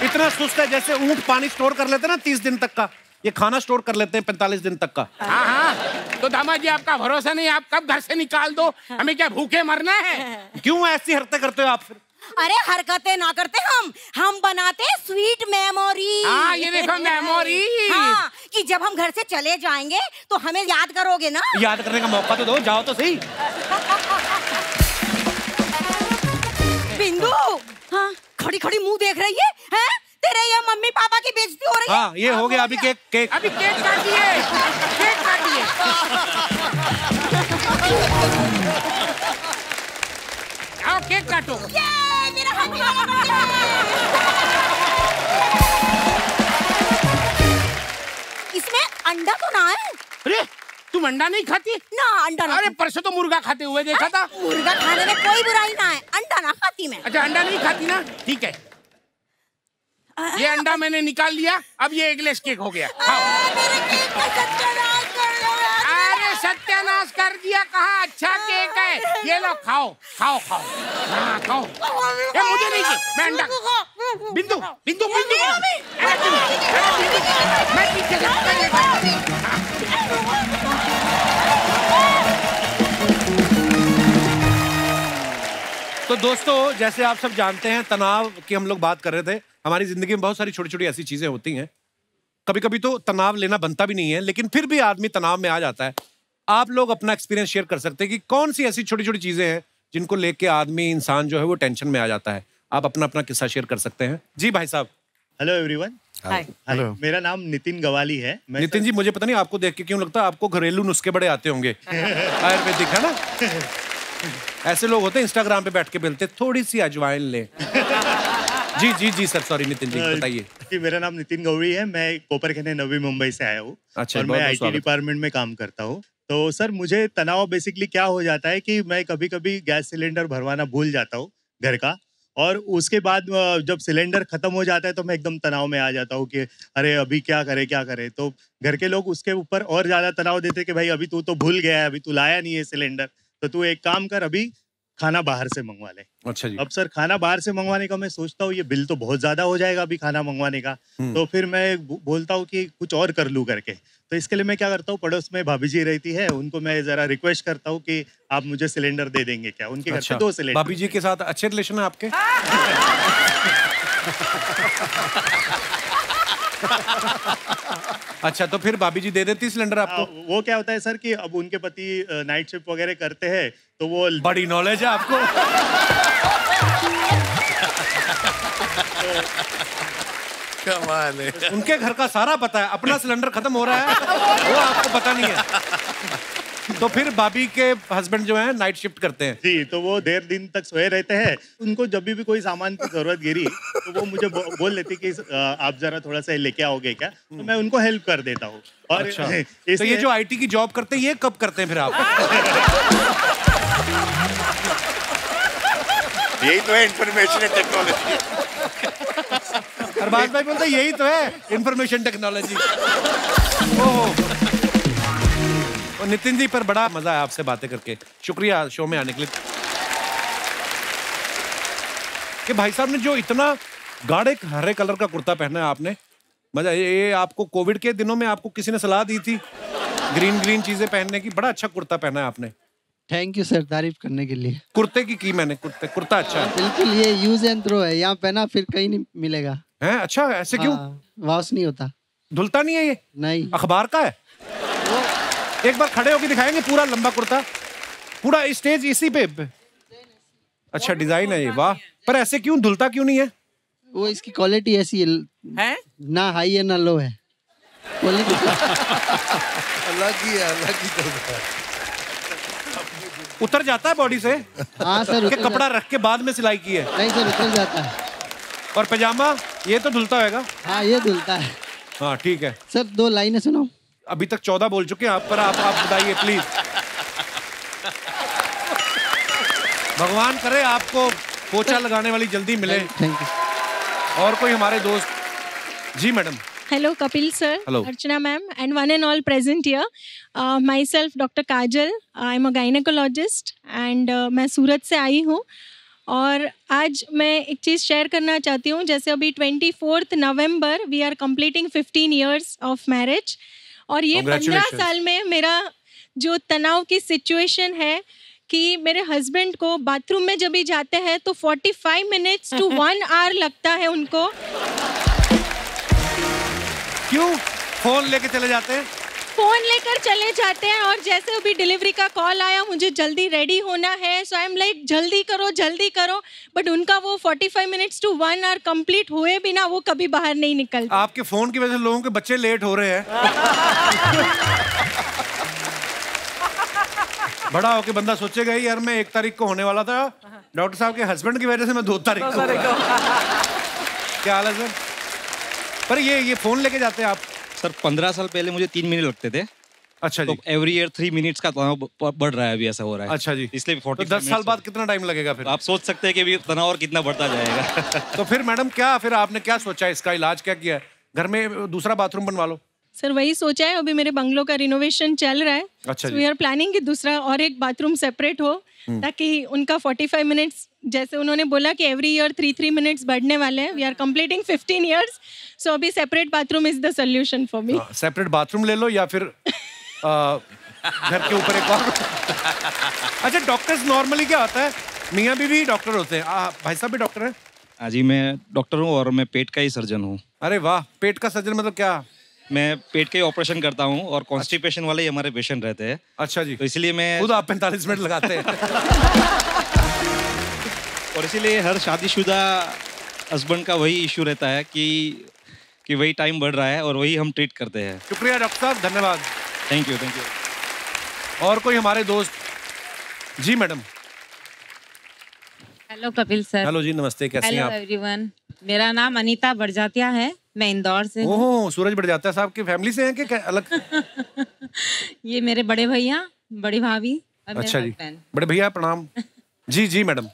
इतना सुस्त है जैसे ऊंट पानी स्टोर कर लेते हैं ना तीस दिन तक का, ये खाना स्टोर कर लेते हैं पैंतालीस दिन तक का। हाँ हाँ तो दामाद जी आपका भरोसा नहीं, आप कब घर से निकाल दो, हमें क्या भूखे मरना है? क्यों ऐसी हरकतें करते हो आप फिर? अरे हरकतें ना करते हम हम बनाते स्वीट मेमोरी। हाँ ये देखो मेमोरी। हाँ कि जब हम घर से चले जाएंगे तो हमें याद करोगे ना। याद करने का मौका तो दो, जाओ तो सही। बिंदु हाँ खड़ी खड़ी मुंह देख रही है, है? तेरे ये मम्मी पापा की बेइज्जती हो रही है। हाँ ये हो गया अभी केक केक अभी केक काट दिए केक काट दिए। आओ केक काटो। ये मेरा हैप्पी वाला बर्थडे। इसमें अंडा तो ना है? अरे तुम अंडा नहीं खाती? ना अंडा ना। अरे परसों तो मुर्गा खाते हुए देखा था। मुर्गा खाने में कोई बुराई ना है, अंडा ना खाती मैं। अच्छा अंडा नहीं खाती ना, ठीक है। ये अंडा मैंने निकाल लिया, अब ये एगलेस केक हो गया। मेरे केक का सत्यानाश कर दो। अरे सत्यानाश कर दिया, कहाँ अच्छा केक है। ये लो खाओ खाओ खाओ। हाँ खाओ। ये मुझे नहीं चाहिए, मैं अंडा। बिंदु बिंदु बिंदु मैं पीछे से। तो दोस्तों जैसे आप सब जानते हैं तनाव की हम लोग बात कर रहे थे, हमारी जिंदगी में बहुत सारी छोटी छोटी ऐसी चीजें होती हैं, कभी कभी तो तनाव लेना बनता भी नहीं है लेकिन फिर भी आदमी तनाव में आ जाता है। आप लोग अपना एक्सपीरियंस शेयर कर सकते हैं कि कौन सी ऐसी छोटी छोटी चीजें हैं जिनको लेके आदमी इंसान जो है वो टेंशन में आ जाता है। आप अपना अपना किस्सा शेयर कर सकते हैं। जी भाई साहब। Hello everyone. हाय हेलो, मेरा नाम नितिन गवाली है। मैं नितिन सर... जी मुझे पता नहीं आपको देख के क्यों लगता है आपको घरेलू नुस्खे बड़े आते होंगे आयुर्वेदिक, है ना? ऐसे लोग होते हैं इंस्टाग्राम पे बैठ के बोलते थोड़ी सी अजवाइन ले। जी जी जी सर सॉरी नितिन जी बताइए। जी मेरा नाम नितिन गौरी है, मैं कोपरखैने नवी मुंबई से आया हूँ। अच्छा, और मैं आईटी डिपार्टमेंट में काम करता हूँ। तो सर मुझे तनाव बेसिकली क्या हो जाता है कि मैं कभी कभी गैस सिलेंडर भरवाना भूल जाता हूँ घर का, और उसके बाद जब सिलेंडर खत्म हो जाता है तो मैं एकदम तनाव में आ जाता हूँ कि अरे अभी क्या करे क्या करे। तो घर के लोग उसके ऊपर और ज़्यादा तनाव देते कि भाई अभी तू तो भूल गया है, अभी तू लाया नहीं है सिलेंडर, तो तू एक काम कर अभी खाना बाहर से मंगवा लें। अच्छा जी। अब सर खाना बाहर से मंगवाने का मैं सोचता हूँ ये बिल तो बहुत ज़्यादा हो जाएगा अभी खाना मंगवाने का, तो फिर मैं बोलता हूँ कि कुछ और कर लूँ करके। तो इसके लिए मैं क्या करता हूँ, पड़ोस में भाभी जी रहती है, उनको मैं ज़रा रिक्वेस्ट करता हूँ कि आप मुझे सिलेंडर दे देंगे क्या, उनके घर पे दो सिलेंडर। भाभी जी के साथ अच्छे रिलेशन है आपके? अच्छा, तो फिर भाभी जी दे देती सिलेंडर आपको? आ, वो क्या होता है सर कि अब उनके पति नाइट शिफ्ट वगैरह करते हैं तो वो बड़ी नॉलेज है आपको। कमाल है, उनके घर का सारा पता है, अपना सिलेंडर खत्म हो रहा है वो आपको पता नहीं है। तो फिर भाभी के हस्बैंड जो है नाइट शिफ्ट करते हैं जी, तो वो देर दिन तक सोए रहते हैं। उनको जब भी कोई सामान की जरूरत गिरी तो वो मुझे बो, बोल लेती कि आप जरा थोड़ा सा लेके आओगे क्या, तो मैं उनको हेल्प कर देता हूँ। और अच्छा। तो ये जो आईटी की जॉब करते हैं ये कब करते हैं फिर आप? यही तो है इंफॉर्मेशन टेक्नोलॉजी। अरबाज भाई बोलते यही तो है इंफॉर्मेशन टेक्नोलॉजी। नितिन जी पर बड़ा मजा आया आपसे बातें करके, शुक्रिया शो में आने के लिए। कि भाई साहब ने जो इतना गाढ़े हरे कलर का कुर्ता पहना है आपने, मजा, ये आपको कोविड के दिनों में आपको किसी ने सलाह दी थी ग्रीन ग्रीन चीजें पहनने की, बड़ा अच्छा कुर्ता पहना है आपने। थैंक यू सर तारीफ करने के लिए। कुर्ते की की मैंने, कुर्ते कुर्ता अच्छा है बिल्कुल, ये यूज एंड थ्रो है, यहाँ पहना फिर कहीं नहीं मिलेगा है। अच्छा ऐसे क्यों? वॉश नहीं होता, धुलता नहीं है ये? नहीं। अखबार का है, एक बार खड़े होके दिखाएंगे पूरा लंबा कुर्ता, पूरा स्टेज इसी पे। अच्छा डिजाइन है ये, वाह। पर ऐसे क्यों, धुलता क्यों नहीं है? वो इसकी क्वालिटी ऐसी है, है? ना हाई है ना लो है, क्वालिटी अलग ही है, अलग ही है। उतर जाता है बॉडी से? हाँ सर। के कपड़ा रख के बाद में सिलाई की है? नहीं सर उतर जाता है। और पजामा ये तो धुलता होगा? हाँ ये धुलता है। हाँ ठीक है सर, दो लाइनें सुनाओ। अभी तक चौदह बोल चुके हैं आप, पर आप आप बताइए प्लीज। भगवान करे आपको पोछा लगाने वाली जल्दी मिले। Thank you. और कोई हमारे दोस्त? जी madam. Hello Kapil sir, Archana ma'am and one and all present here. Myself doctor Kajal, I am a gynaecologist and मैं सूरत से आई हूँ। और आज मैं एक चीज़ शेयर करना चाहती हूँ, जैसे अभी twenty fourth November we are completing fifteen years of marriage. और ये पंद्रह साल में मेरा जो तनाव की सिचुएशन है कि मेरे हस्बैंड को बाथरूम में जब भी जाते हैं तो पैंतालीस मिनट्स टू वन आवर लगता है उनको। क्यों फोन लेके चले जाते हैं? फोन लेकर चले जाते हैं। और जैसे अभी डिलीवरी का कॉल आया, मुझे जल्दी रेडी होना है, सो आई एम लाइक जल्दी करो जल्दी करो, बट उनका वो पैंतालीस minutes to one hour complete हुए बिना वो कभी बाहर नहीं निकलते। आपके फोन की वजह से लोगों के बच्चे लेट हो रहे हैं। बड़ा होके बंदा सोचेगा यार मैं एक तारीख को होने वाला था, डॉक्टर साहब के हस्बैंड की वजह से मैं दो तारीख को। क्या हाल है सर? पर ये ये फोन लेके जाते हैं आप? सर पंद्रह साल पहले मुझे तीन मिनट लगते थे। अच्छा जी। तो एवरी ईयर थ्री मिनट्स का तनाव बढ़ रहा है अभी, ऐसा हो रहा है। अच्छा जी। इसलिए तो दस साल बाद कितना टाइम लगेगा फिर? आप सोच सकते हैं कि अभी तनाव और कितना बढ़ता जाएगा। तो फिर मैडम क्या फिर आपने क्या सोचा, इसका इलाज क्या किया? घर में दूसरा बाथरूम बनवा लो? सर वही सोचा है, अभी मेरे बंगलों का रिनोवेशन चल रहा है। अच्छा जी। वी आर प्लानिंग कि दूसरा और एक बाथरूम सेपरेट हो, ताकि उनका पैंतालीस मिनट्स, जैसे उन्होंने बोला कि every year three three minutes बढ़ने वाले हैं, we are completing fifteen years, so अभी separate bathroom is the solution for me. Separate bathroom ले लो या फिर घर के ऊपर एक और। अच्छा डॉक्टर्स नॉर्मली क्या होता है, मियाँ बीवी डॉक्टर होते हैं, भाई साहब भी डॉक्टर हैं? हाँ जी मैं डॉक्टर हूँ और मैं पेट का ही सर्जन हूँ। अरे वाह, पेट का सर्जन मतलब क्या? मैं पेट के ऑपरेशन करता हूँ और कॉन्स्टिपेशन वाले ही हमारे पेशेंट रहते हैं। अच्छा जी। तो इसलिए मैं खुद आप पैंतालीस मिनट लगाते हैं। और इसीलिए हर शादीशुदा हस्बैंड का वही इशू रहता है कि कि वही टाइम बढ़ रहा है और वही हम ट्रीट करते हैं। शुक्रिया डॉक्टर साहब, धन्यवाद। Thank you thank you. और कोई हमारे दोस्त? जी madam. Hello Kapil sir. Hello जी नमस्ते, कैसे हैं आप? हेलो एवरीवन, मेरा नाम अनीता बड़जात्या है, मैं इंदौर से। ओह सूरज बड़जात्या साहब की फैमिली से हैं कि अलग? ये मेरे बड़े भैया, बड़ी भाभी और अच्छा जी, बड़े भैया प्रणाम। जी जी मैडम।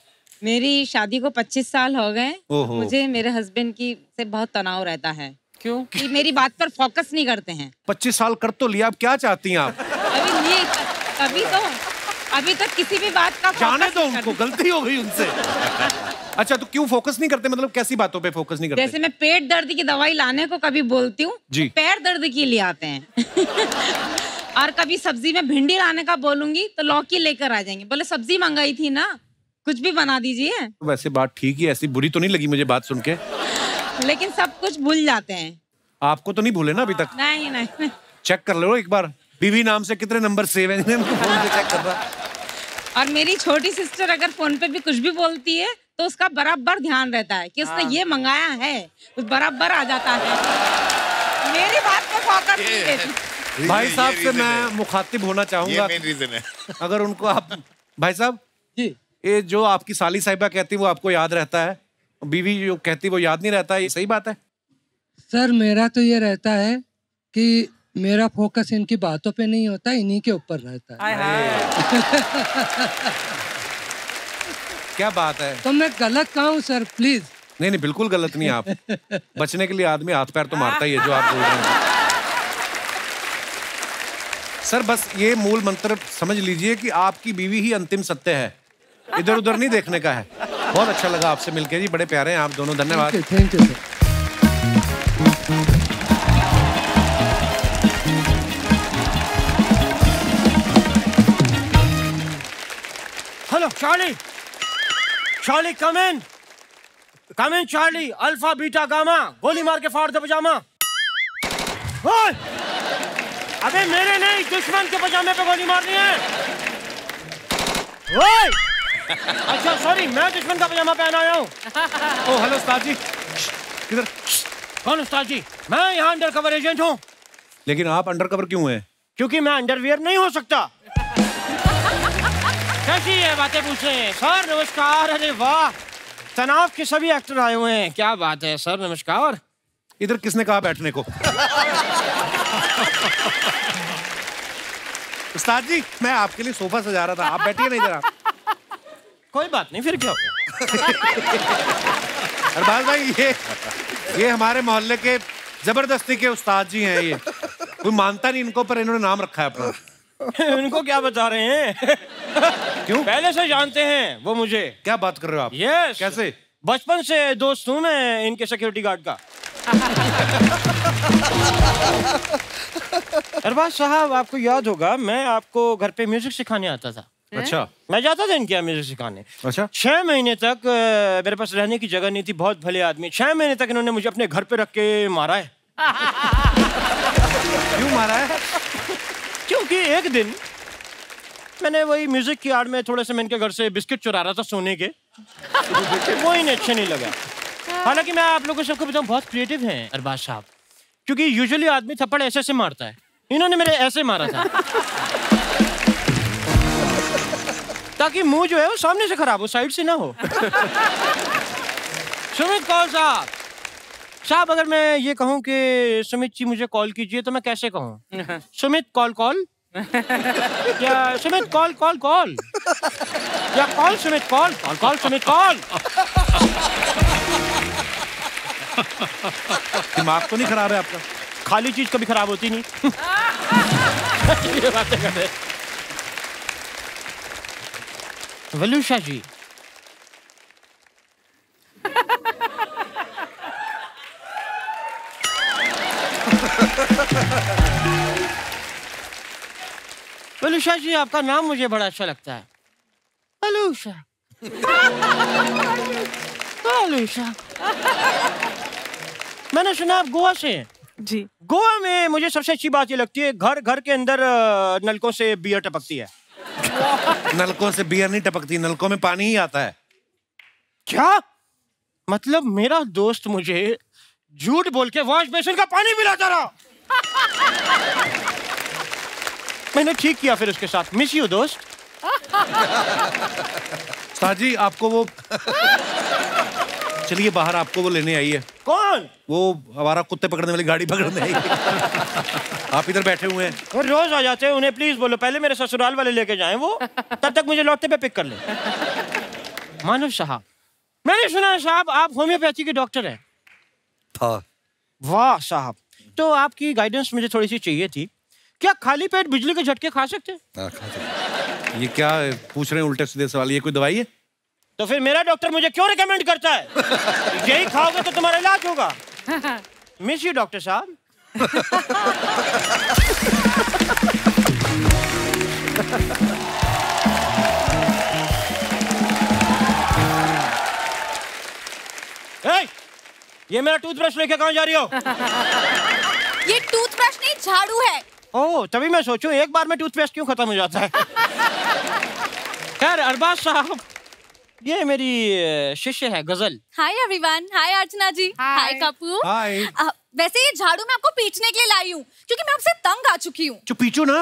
मेरी शादी को पच्चीस साल हो गए। मुझे मेरे हस्बैंड की से बहुत तनाव रहता है। क्यों? कि मेरी बात पर फोकस नहीं करते हैं। पच्चीस साल कर तो लिया, अब क्या चाहती हैं आप? अभी ये, अभी तो अभी तक किसी भी बात का जाने दो उनको, गलती हो गई उनसे। अच्छा तो क्यों फोकस नहीं करते, मतलब कैसी बातों पे फोकस नहीं करते? जैसे मैं पेट दर्द की दवाई लाने को कभी बोलती हूँ तो पैर दर्द की ले आते हैं। और कभी सब्जी में भिंडी लाने का बोलूंगी तो लौकी लेकर आ जाएंगे, बोले सब्जी मंगाई थी ना, कुछ भी बना दीजिए। वैसे बात ठीक ही, ऐसी बुरी तो नहीं लगी मुझे बात सुन के। लेकिन सब कुछ भूल जाते हैं। आपको तो नहीं भूले ना अभी तक? नहीं नहीं, नहीं। चेक कर लो एक बार बीवी नाम से कितने नंबर सेव है। और मेरी छोटी सिस्टर अगर फोन पे भी कुछ भी बोलती है तो उसका बराबर ध्यान रहता है कि उसने ये मंगाया है, बराबर आ जाता है। मेरी बात पे फोकस नहीं देती। भाई साहब से मैं मुखातिब होना चाहूंगा। ये मेन रीजन है। अगर उनको आप भाई साहब जी, ये जो आपकी साली साहिबा कहती है वो आपको याद रहता है, बीवी जो कहती वो याद नहीं रहता है, ये सही बात है? सर मेरा तो ये रहता है कि मेरा फोकस इनकी बातों पे नहीं होता, इन्हीं के ऊपर रहता है। क्या बात है, तो मैं गलत कहूँ सर प्लीज? नहीं नहीं बिल्कुल गलत नहीं, आप बचने के लिए आदमी हाथ पैर तो मारता ही है जो आप बोल रहे हैं। सर बस ये मूल मंत्र समझ लीजिए कि आपकी बीवी ही अंतिम सत्य है, इधर उधर नहीं देखने का है। बहुत अच्छा लगा आपसे मिलकर जी, बड़े प्यारे हैं आप दोनों, धन्यवाद। Thank you sir. Hello Charlie, Charlie come in, come in Charlie, alpha beta gamma, गोली मार के फाड़ दे पजामा। अबे मेरे नहीं, दुश्मन के पजामे पे गोली मारनी है। ओए! अच्छा सॉरी, मैं दुश्मन का पजामा पहन आया हूँ। ओह हेलो उस्ताद जी, किधर? कौन उस्ताद जी? मैं यहाँ अंडरकवर एजेंट हूँ। लेकिन आप अंडरकवर क्यों हैं? क्योंकि मैं अंडरवियर नहीं हो सकता। कैसी है बातें पूछ रहे हैं सर? नमस्कार। अरे वाह, तनाव के सभी एक्टर आए हुए हैं, क्या बात है सर, नमस्कार। इधर किसने कहा बैठने को? उस्ताद जी मैं आपके लिए सोफा सजा रहा था, आप बैठिए ना इधर। आप कोई बात नहीं, फिर क्या अरबाज भाई, ये ये हमारे मोहल्ले के जबरदस्ती के उस्ताद जी हैं, ये कोई मानता नहीं इनको, पर इन्होंने नाम रखा है अपना। इनको क्या बता रहे हैं? क्यों? पहले से जानते हैं वो मुझे। क्या बात कर रहे हो आप? यस। कैसे? बचपन से दोस्त हूँ मैं इनके, सिक्योरिटी गार्ड का। अरबाज साहब आपको याद होगा मैं आपको घर पे म्यूजिक सिखाने आता था। अच्छा। मैं जाता था इनके यहाँ म्यूजिक सिखाने। अच्छा। छह महीने तक मेरे पास रहने की जगह नहीं थी, बहुत भले आदमी, छह महीने तक इन्होंने मुझे अपने घर पे रख के मारा है। क्यों मारा है? क्योंकि एक दिन मैंने वही म्यूजिक की आड़ में थोड़े से मैं इनके घर से बिस्किट चुरा रहा था सोने के, वो इन्हें अच्छे नहीं लगा। हालांकि मैं आप लोगों सबको बताऊं बहुत क्रिएटिव हैं अरबाज साहब, क्योंकि यूजुअली आदमी थप्पड़ ऐसे ऐसे मारता है, इन्होंने मेरे ऐसे मारा था ताकि मुंह जो है वो सामने से खराब हो, साइड से ना हो। सुमित कौल साहब, साहब अगर मैं ये कहूँ कि सुमित जी मुझे कॉल कीजिए तो मैं कैसे कहूँ? सुमित कॉल कॉल या सुमित कॉल कॉल कॉल या call Sumit call call call Sumit call? दिमाग तो नहीं खराब है आपका? खाली चीज कभी खराब होती नहीं। ये बातें कर रहे। वलुषा जी, वलुषा जी आपका नाम मुझे बड़ा अच्छा लगता है, वलुषा। वलुषा, मैंने सुना आप गोवा से हैं। जी। गोवा में मुझे सबसे अच्छी बात ये लगती है, घर घर के अंदर नलकों से बियर टपकती है। नलकों से बियर नहीं टपकती, नलकों में पानी ही आता है। क्या मतलब? मेरा दोस्त मुझे झूठ बोल के वॉश बेसिन का पानी पिलाता रहा। मैंने ठीक किया फिर उसके साथ, मिस यू दोस्त। साजी आपको वो चलिए बाहर, आपको वो लेने आई है। कौन? वो हमारा कुत्ते पकड़ने वाली गाड़ी पकड़ने आई है। आप इधर बैठे हुए हैं, वो रोज आ जाते हैं, उन्हें प्लीज बोलो पहले मेरे ससुराल वाले लेके जाएं, वो तब तक मुझे लौटते पे पिक कर ले। मानव साहब, मैंने सुना है साहब आप होम्योपैथी के डॉक्टर हैं। था। वाह साहब, तो आपकी गाइडेंस मुझे थोड़ी सी चाहिए थी। क्या खाली पेट बिजली के झटके खा सकते? खा सकते। ये क्या पूछ रहे हैं उल्टे सीधे सवाल? ये कोई दवाई है? तो फिर मेरा डॉक्टर मुझे क्यों रिकमेंड करता है? यही खाओगे तो तुम्हारा इलाज होगा। मिस यू डॉक्टर साहब। ये मेरा टूथब्रश लेके कहाँ जा रही हो? ये टूथब्रश नहीं झाड़ू है। ओह तभी मैं सोचूं एक बार में टूथपेस्ट क्यों खत्म हो जाता है। खैर अरबाज साहब, ये मेरी शिष्य है Ghazal. Hi everyone, hi Archana ji, hi Kapoor. Hi. वैसे ये झाड़ू मैं आपको पीटने के लिए लाई हूँ क्योंकि मैं आपसे तंग आ चुकी हूँ। जो पीछो ना,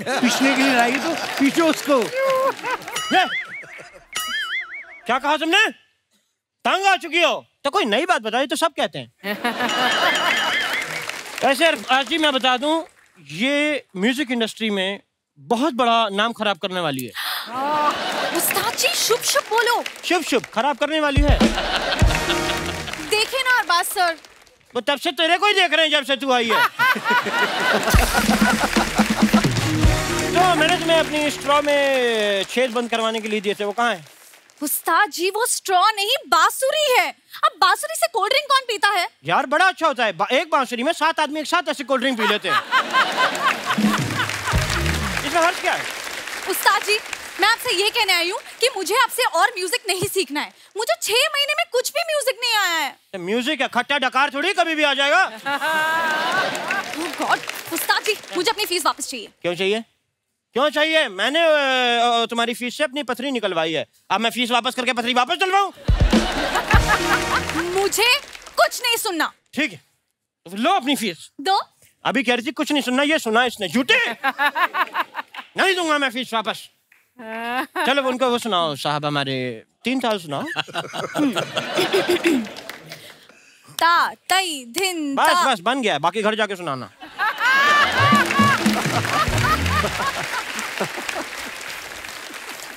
पीछने के लिए लाई तो पीछो उसको। क्या कहा तुमने? तंग आ चुकी हो? तो कोई नई बात बताई तो सब कहते हैं। वैसे आज जी मैं बता दूं, ये म्यूजिक इंडस्ट्री में बहुत बड़ा नाम खराब करने वाली है। उस्ताद जी शुभ शुभ बोलो। शुभ शुभ खराब करने वाली है। देखे ना अरबाज सर, वो तब से तेरे को ही देख रहे हैं जब से तू आई है। तो मैंने तुम्हें अपनी स्ट्रॉ में छेद बंद करवाने के लिए दिए थे, वो कहाँ है? उस्ताद जी वो स्ट्रॉ नहीं बांसुरी है। अब बांसुरी से कोल्ड ड्रिंक कौन पीता है? यार बड़ा अच्छा होता है, एक बांसुरी में सात आदमी एक साथ ऐसे कोल्ड ड्रिंक पी लेते हैं। इसमें हर्ष क्या है? उस्ताद जी मैं आपसे ये कहने आई हूँ कि मुझे आपसे और म्यूजिक नहीं सीखना है। मुझे छह महीने में कुछ भी म्यूजिक नहीं आया है। तो म्यूजिक है, खट्टा डकार थोड़ी कभी भी आ जाएगा। ओह गॉड, उस्ताद जी मुझे अपनी फीस वापस चाहिए। क्यों चाहिए? क्यों चाहिए? मैंने तुम्हारी फीस से अपनी पथरी निकलवाई है। अब मैं फीस वापस करके पथरी वापस डलवाऊं? मुझे कुछ नहीं सुनना। ठीक है तो लो अपनी फीस दो। अभी कह रही थी कुछ नहीं सुनना, ये सुना इसने। झूठे, नहीं दूंगा मैं फीस वापस। चलो उनको वो सुनाओ साहब, हमारे तीन ताल सुनाओ। ता तई धिन ता। बस बस बन गया, बाकी घर जाके सुनाना।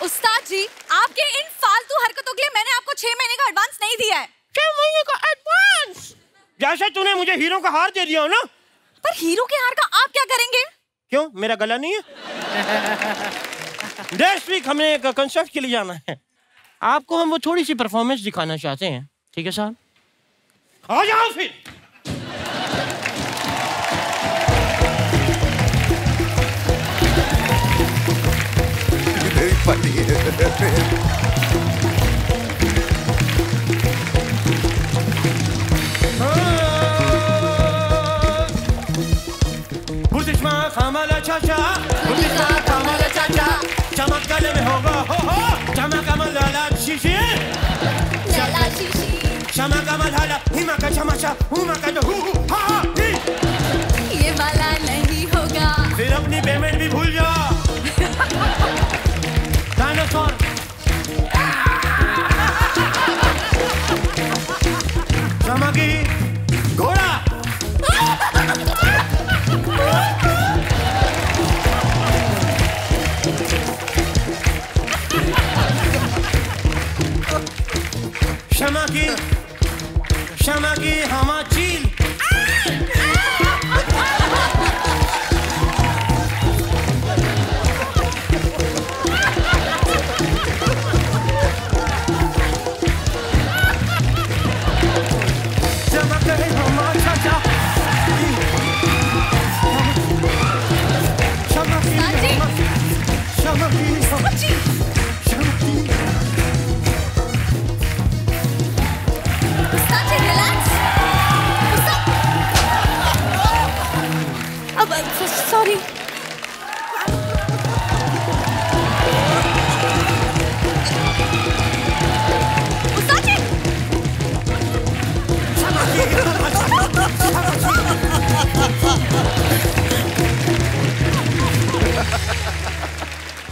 उस्ताद जी आपके इन फालतू हरकतों के लिए मैंने आपको छह महीने का एडवांस नहीं दिया है। छह महीने का एडवांस? जैसे तूने मुझे हीरो का हार दे दिया हो ना। पर हीरो के हार का आप क्या करेंगे? क्यों, मेरा गला नहीं है? नेक्स्ट वीक हमें एक कंसर्ट के लिए जाना है, आपको हम वो थोड़ी सी परफॉर्मेंस दिखाना चाहते हैं। ठीक है साहब आ जाओ फिर। funny burtishma khamala chacha burtishma khamala chacha chamak gale mein hoga ho ho chamak kamal lala shishi lala shishi chamak kamal lala hima ka chamasha huma ka do hu ha hi ye wala nahi hoga fir apni payment bhi bhul jao। Dinosaur Samaki Ghoda Samaki Samaki Hama Chil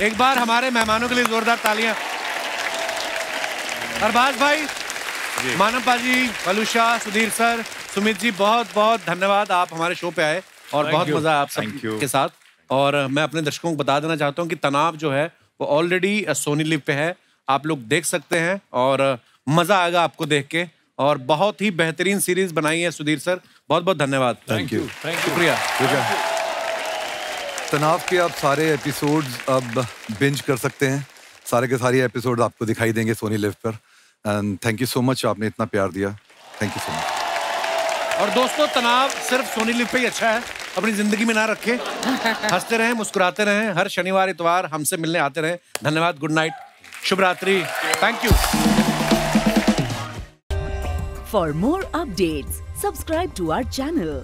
एक बार हमारे मेहमानों के लिए जोरदार तालियां। अरबाज भाई, मानव पाजी, Valusha, Sudhir sir, Sumit ji, बहुत बहुत धन्यवाद आप हमारे शो पे आए और बहुत मजा आप सब के साथ। और मैं अपने दर्शकों को बता देना चाहता हूं कि तनाव जो है वो ऑलरेडी सोनी लिव पे है, आप लोग देख सकते हैं और मजा आएगा आपको देख के। और बहुत ही बेहतरीन सीरीज बनाई है सुधीर सर, बहुत बहुत धन्यवाद। थैंक यू, शुक्रिया। तनाव के आप सारे एपिसोड्स अब बिंज कर सकते हैं. सारे के सारे एपिसोड आपको दिखाई देंगे सोनी लिव पर. And thank you so much, आपने इतना प्यार दिया. Thank you so much. और दोस्तों, तनाव सिर्फ सोनी लिव पे ही अच्छा है, अपनी जिंदगी में ना रखें. हंसते रहें, मुस्कुराते रहें, हर शनिवार इतवार हमसे मिलने आते रहें. धन्यवाद, गुड नाइट, शुभ रात्रि. Thank you. For more updates subscribe to our channel,